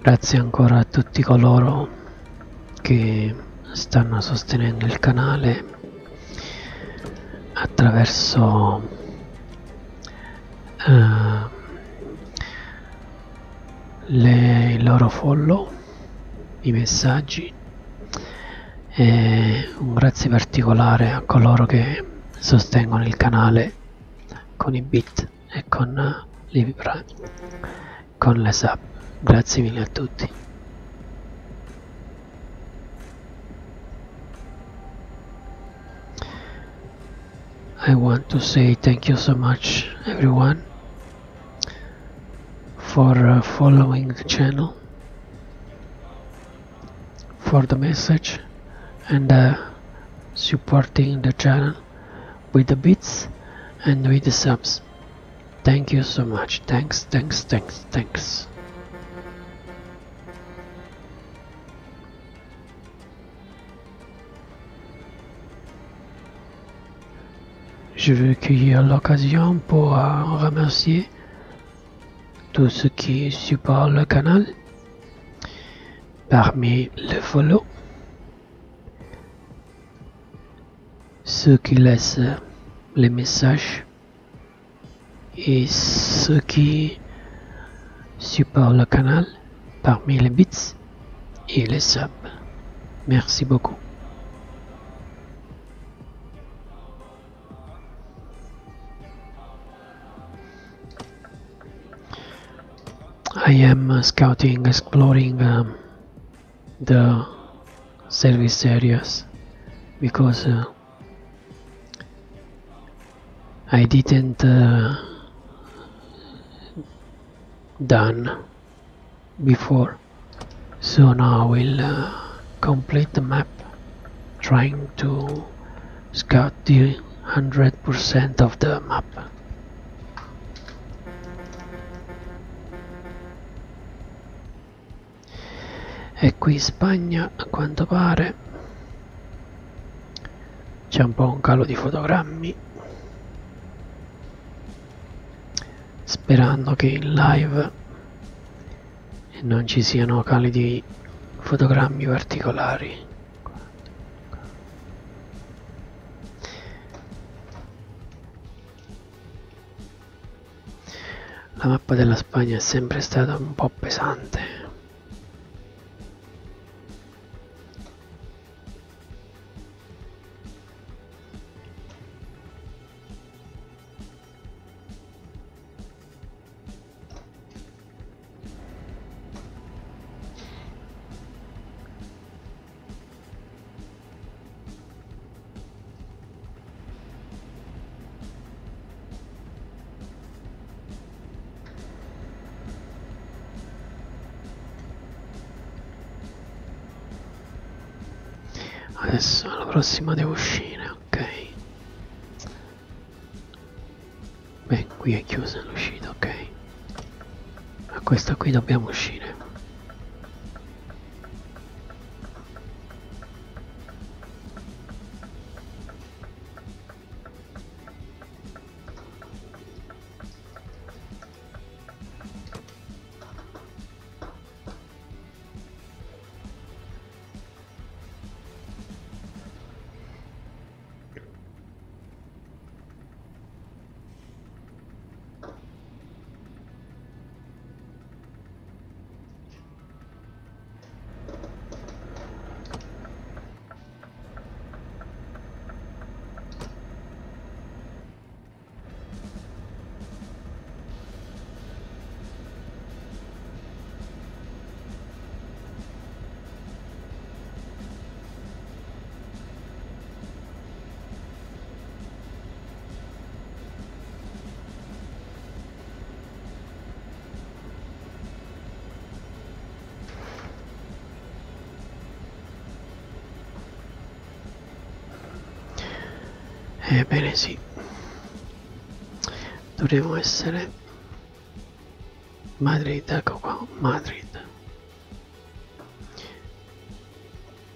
Grazie ancora a tutti coloro che stanno sostenendo il canale attraverso i loro follow, i messaggi, e un grazie particolare a coloro che sostengono il canale con i bit e con le sub. Grazie mille a tutti. I want to say thank you so much everyone for following the channel, for the message and supporting the channel with the bits and with the subs. Thank you so much. Thanks. Je veux cueillir l'occasion pour remercier tous ceux qui supportent le canal. Parmi les follow, ceux qui laissent les messages et ceux qui supportent le canal parmi les bits et les subs. Merci beaucoup. I am scouting, exploring the service areas because I didn't done before, so now I will complete the map, trying to scout the 100% of the map. E qui in Spagna, a quanto pare, c'è un po' un calo di fotogrammi, sperando che in live non ci siano cali di fotogrammi particolari. La mappa della Spagna è sempre stata un po' pesante. Adesso alla prossima devo uscire, ok. Beh, qui è chiusa l'uscita, ok. A questa qui dobbiamo uscire. Ebbene sì, dovremmo essere Madrid, ecco qua, Madrid.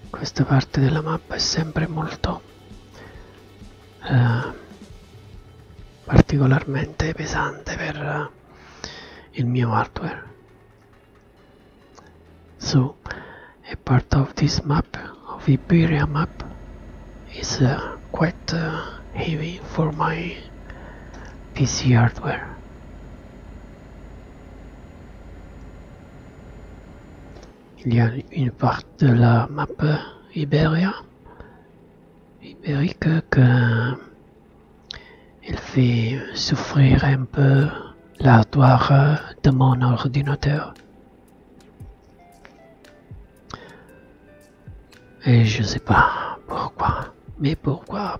Questa parte della mappa è sempre molto particolarmente pesante per il mio hardware. So, a part of this map, of Iberia map, is quite heavy for my PC hardware. Il y a une partie de la map Iberia, ibérique, qu'elle fait souffrir un peu l'hardware de mon ordinateur. Et je sais pas pourquoi, mais pourquoi.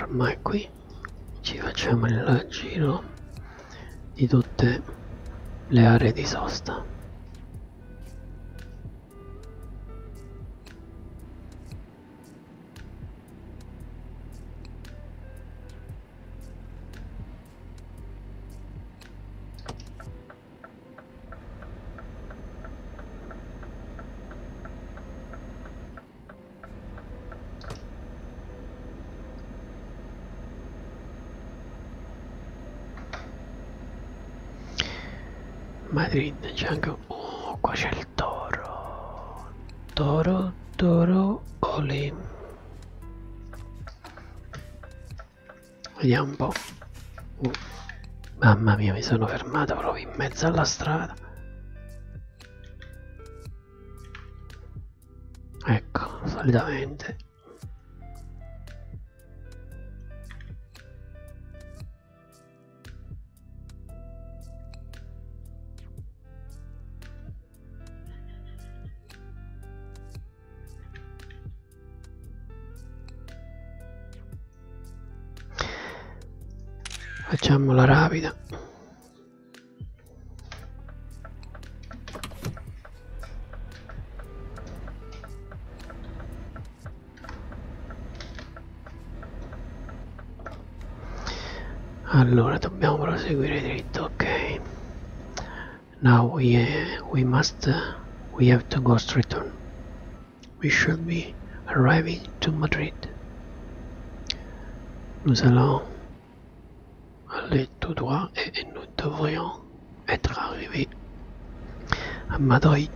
Ormai qui ci facciamo il giro di tutte le aree di sosta. C'è anche... Oh, qua c'è il toro. Toro, toro, olè. Vediamo un po'. Mamma mia, mi sono fermato proprio in mezzo alla strada. Ecco, solitamente. Facciamola rapida. Allora, dobbiamo proseguire dritto, ok. Now we have to go straight on. We should be arriving to Madrid. Nous allons aller tout droit et nous devrions être arrivés à Madrid.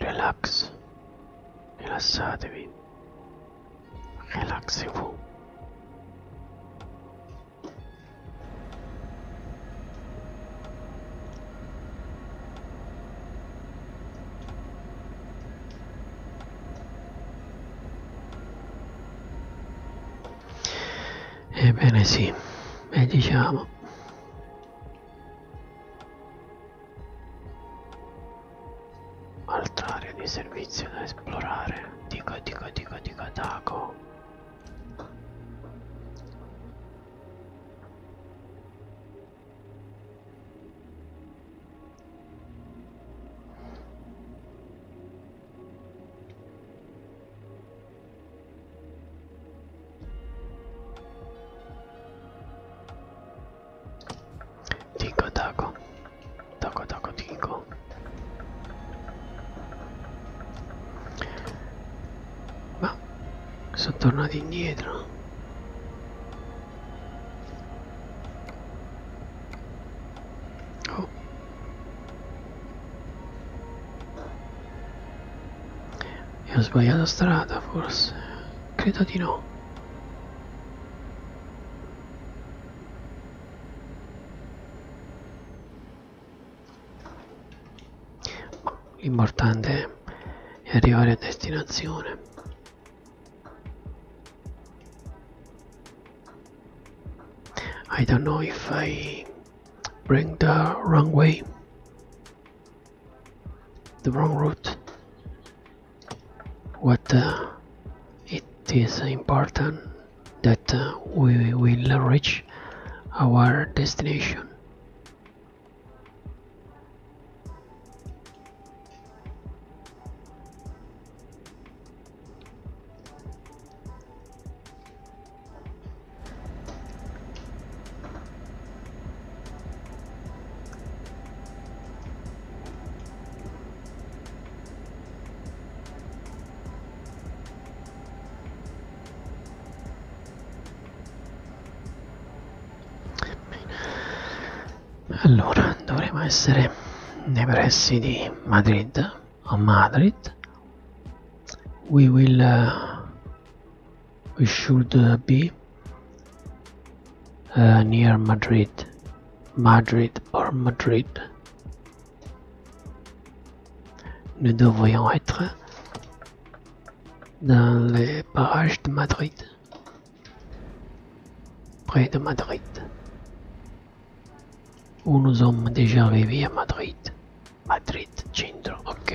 Relax, rilassatevi, rilassatevi. Ebbene sì, e diciamo... servizio da esplorare, dico Taco. Sono tornati indietro. ho sbagliato strada forse, credo di no. L'importante è arrivare a destinazione. I don't know if I bring the wrong way, the wrong route. What it is important that we will reach our destination. Allora, dovremo essere nei pressi di Madrid, o Madrid. We should be near Madrid. Madrid or Madrid. Nous devrions être dans les parages de Madrid. Près de Madrid. O nous sommes déjà arrivés à Madrid. Madrid centro, ok.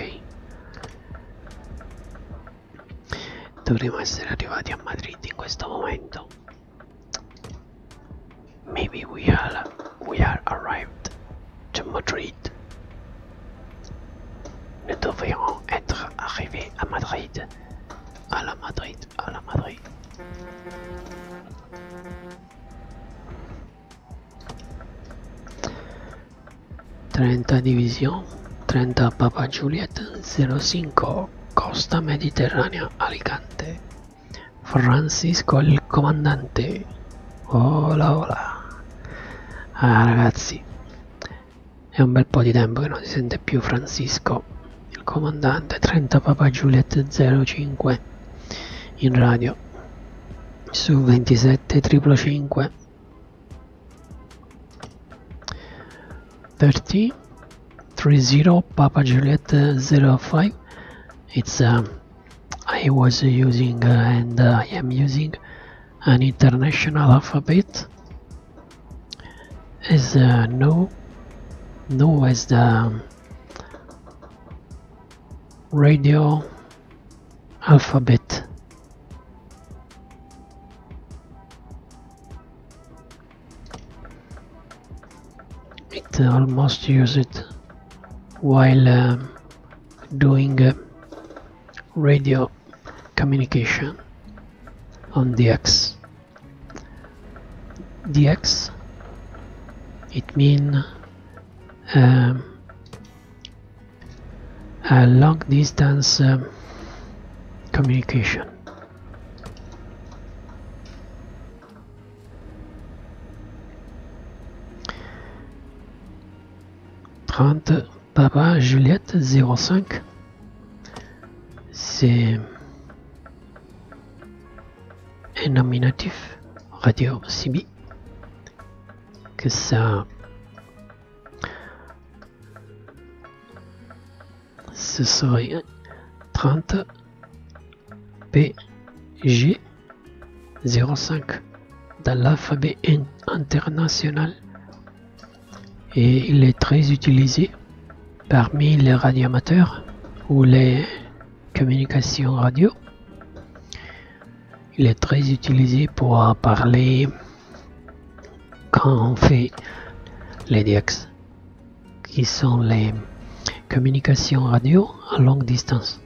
Dovremmo essere arrivati a Madrid in questo momento. Maybe we are arrived to Madrid. Nous devrions être arrivés à Madrid. À la Madrid, à la Madrid. División 30 Papa Juliet 05 Costa Mediterránea Alicante. Francisco il comandante. Hola hola. Ah ragazzi, è un bel po' di tempo che non si sente più Francisco il comandante 30 Papa Juliet 05 in radio su 27 555. 30 Papa Juliet 05. It's I was using and I am using an international alphabet as no as the radio alphabet. Almost use it while doing radio communication on DX. DX, it means a long distance communication. Papa Juliette 05, c'est un nominatif radio CB que ce serait 30 PG 05 dans l'alphabet international. Et il est très utilisé parmi les radioamateurs ou les communications radio. Il est très utilisé pour parler quand on fait les DX, qui sont les communications radio à longue distance.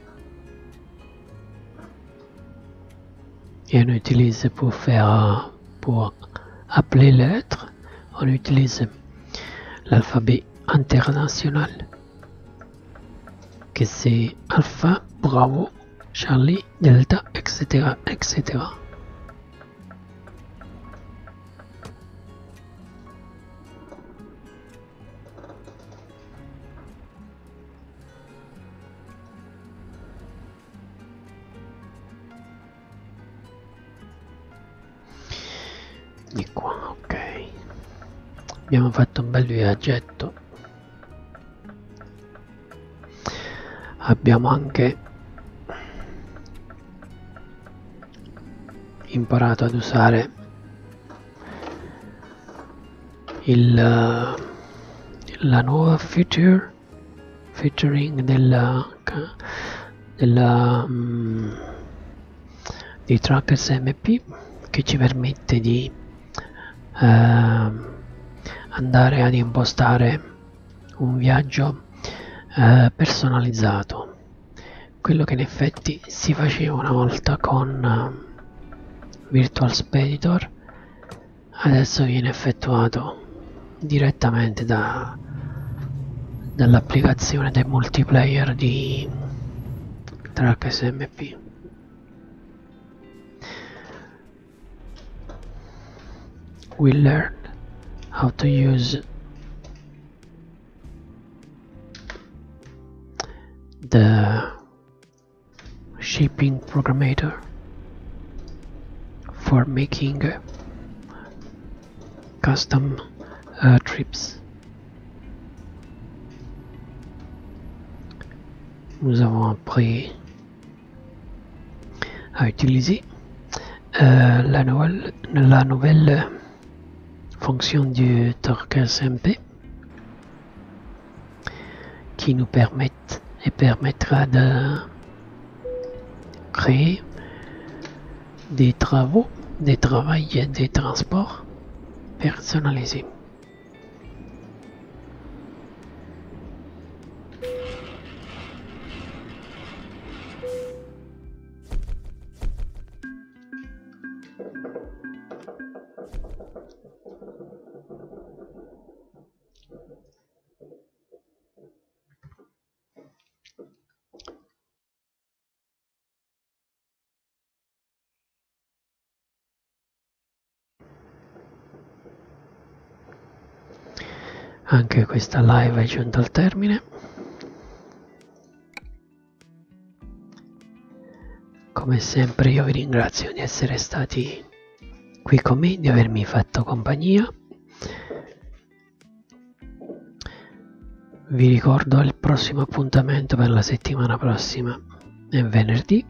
Et on utilise pour appeler les lettres, on utilise l'alphabet international, que c'est Alpha, Bravo, Charlie, Delta, etc. etc. Di qua, ok. Abbiamo fatto un bel viaggetto. Abbiamo anche imparato ad usare la nuova featuring di TrackSMP, che ci permette di andare ad impostare un viaggio personalizzato, quello che in effetti si faceva una volta con Virtual Speditor, adesso viene effettuato direttamente dall'applicazione del multiplayer di TrackSMP. We learned how to use the shipping programmer for making custom trips. Nous avons appris à utiliser la nouvelle fonction du TrackSMP qui nous permettra de créer des travaux, des travaux et des transports personnalisés. Anche questa live è giunta al termine. Come sempre io vi ringrazio di essere stati qui con me, di avermi fatto compagnia. Vi ricordo il prossimo appuntamento per la settimana prossima è venerdì.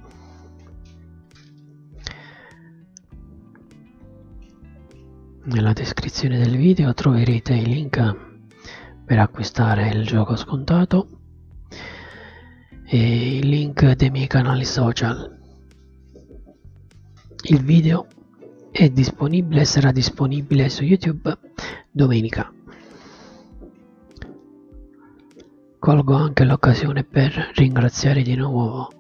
Nella descrizione del video troverete i link per acquistare il gioco scontato e il link dei miei canali social. Il video è disponibile, sarà disponibile su YouTube domenica. Colgo anche l'occasione per ringraziare di nuovo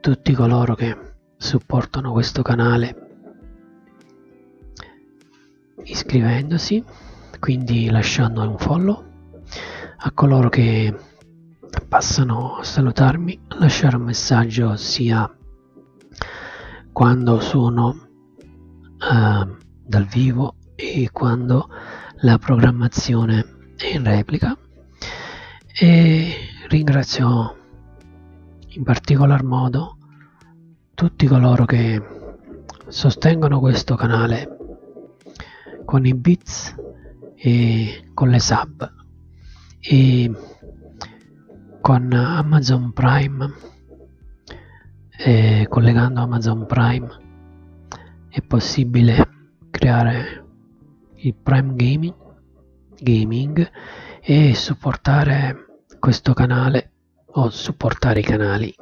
tutti coloro che supportano questo canale iscrivendosi, quindi lasciando un follow. A coloro che passano a salutarmi, a lasciare un messaggio sia quando sono dal vivo e quando la programmazione è in replica, e ringrazio in particolar modo tutti coloro che sostengono questo canale con i bits e con le sub e con Amazon Prime, collegando Amazon Prime è possibile creare il Prime Gaming e supportare questo canale o supportare i canali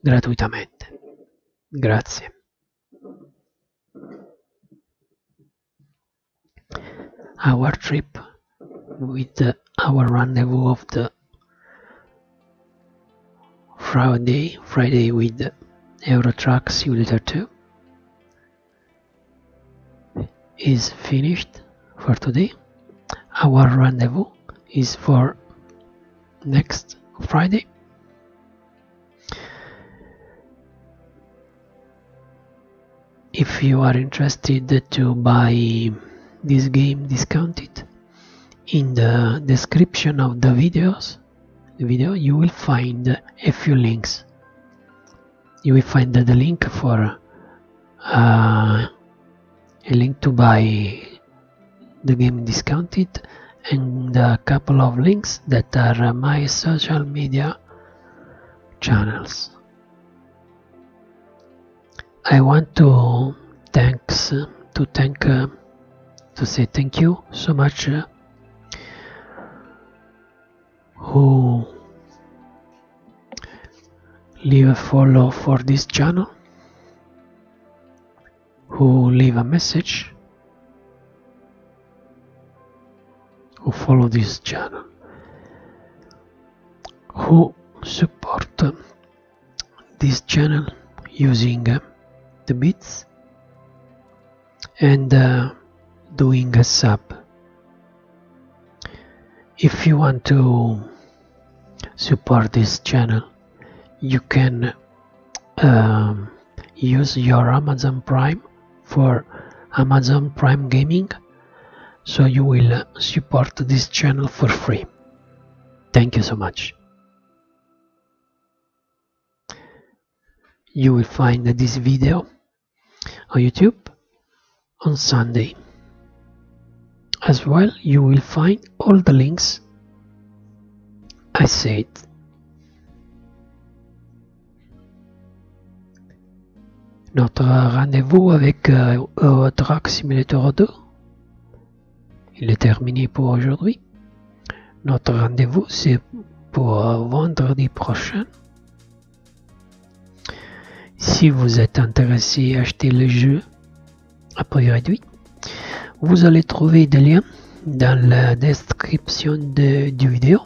gratuitamente. Grazie. Our trip with our rendezvous of the Friday with Eurotruck Simulator 2 is finished for today. Our rendezvous is for next Friday. If you are interested to buy this game discounted, in the description of the video you will find a few links. You will find the link for a link to buy the game discounted, and a couple of links that are my social media channels. I want to say thank you so much who leave a follow for this channel, who leave a message, who follow this channel, who support this channel using the bits and doing a sub. If you want to support this channel, you can use your Amazon Prime for Amazon Prime Gaming, so you will support this channel for free. Thank you so much. You will find this video on YouTube on Sunday. As well, you will find all the links I said. Notre rendez-vous avec Eurotruck Simulator 2, il est terminé pour aujourd'hui. Notre rendez-vous c'est pour vendredi prochain. Si vous êtes intéressé à acheter le jeu à prix réduit, vous allez trouver des liens dans la description du vidéo,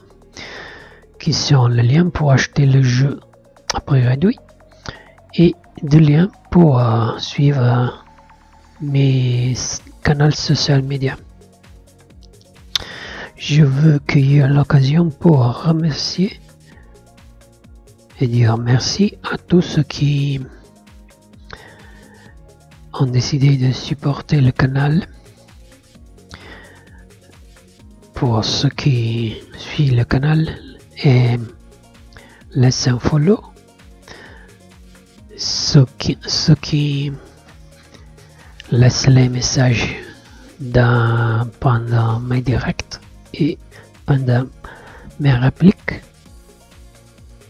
qui sont les liens pour acheter le jeu à prix réduit et des liens pour suivre mes canaux social media. Je veux cueillir l'occasion pour remercier et dire merci à tous ceux qui ont décidé de supporter le canal, pour ceux qui suivent le canal et laissent un follow, ceux qui laissent les messages pendant mes directs et pendant mes répliques.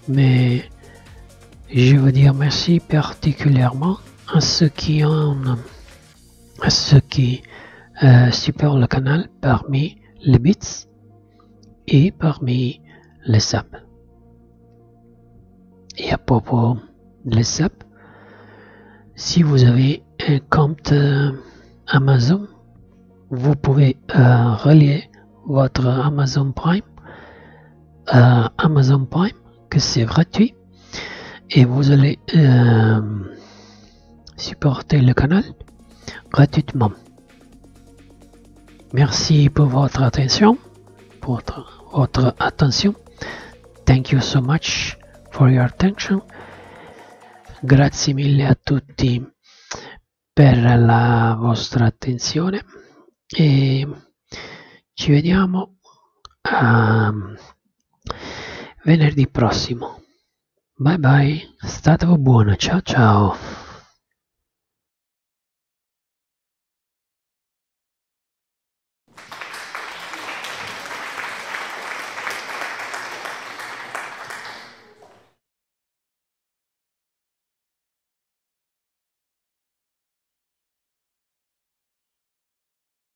Mais je veux dire merci particulièrement à ceux qui supportent le canal parmi les bits et parmi les subs. Et à propos des subs, si vous avez un compte Amazon, vous pouvez relier votre Amazon Prime à Amazon Prime, que c'est gratuit, et vous allez supporter le canal gratuitement. Merci pour votre attention, Thank you so much for your attention. Grazie mille a tutti per la vostra attenzione e ci vediamo a venerdì prossimo. Bye bye, state buona, ciao ciao.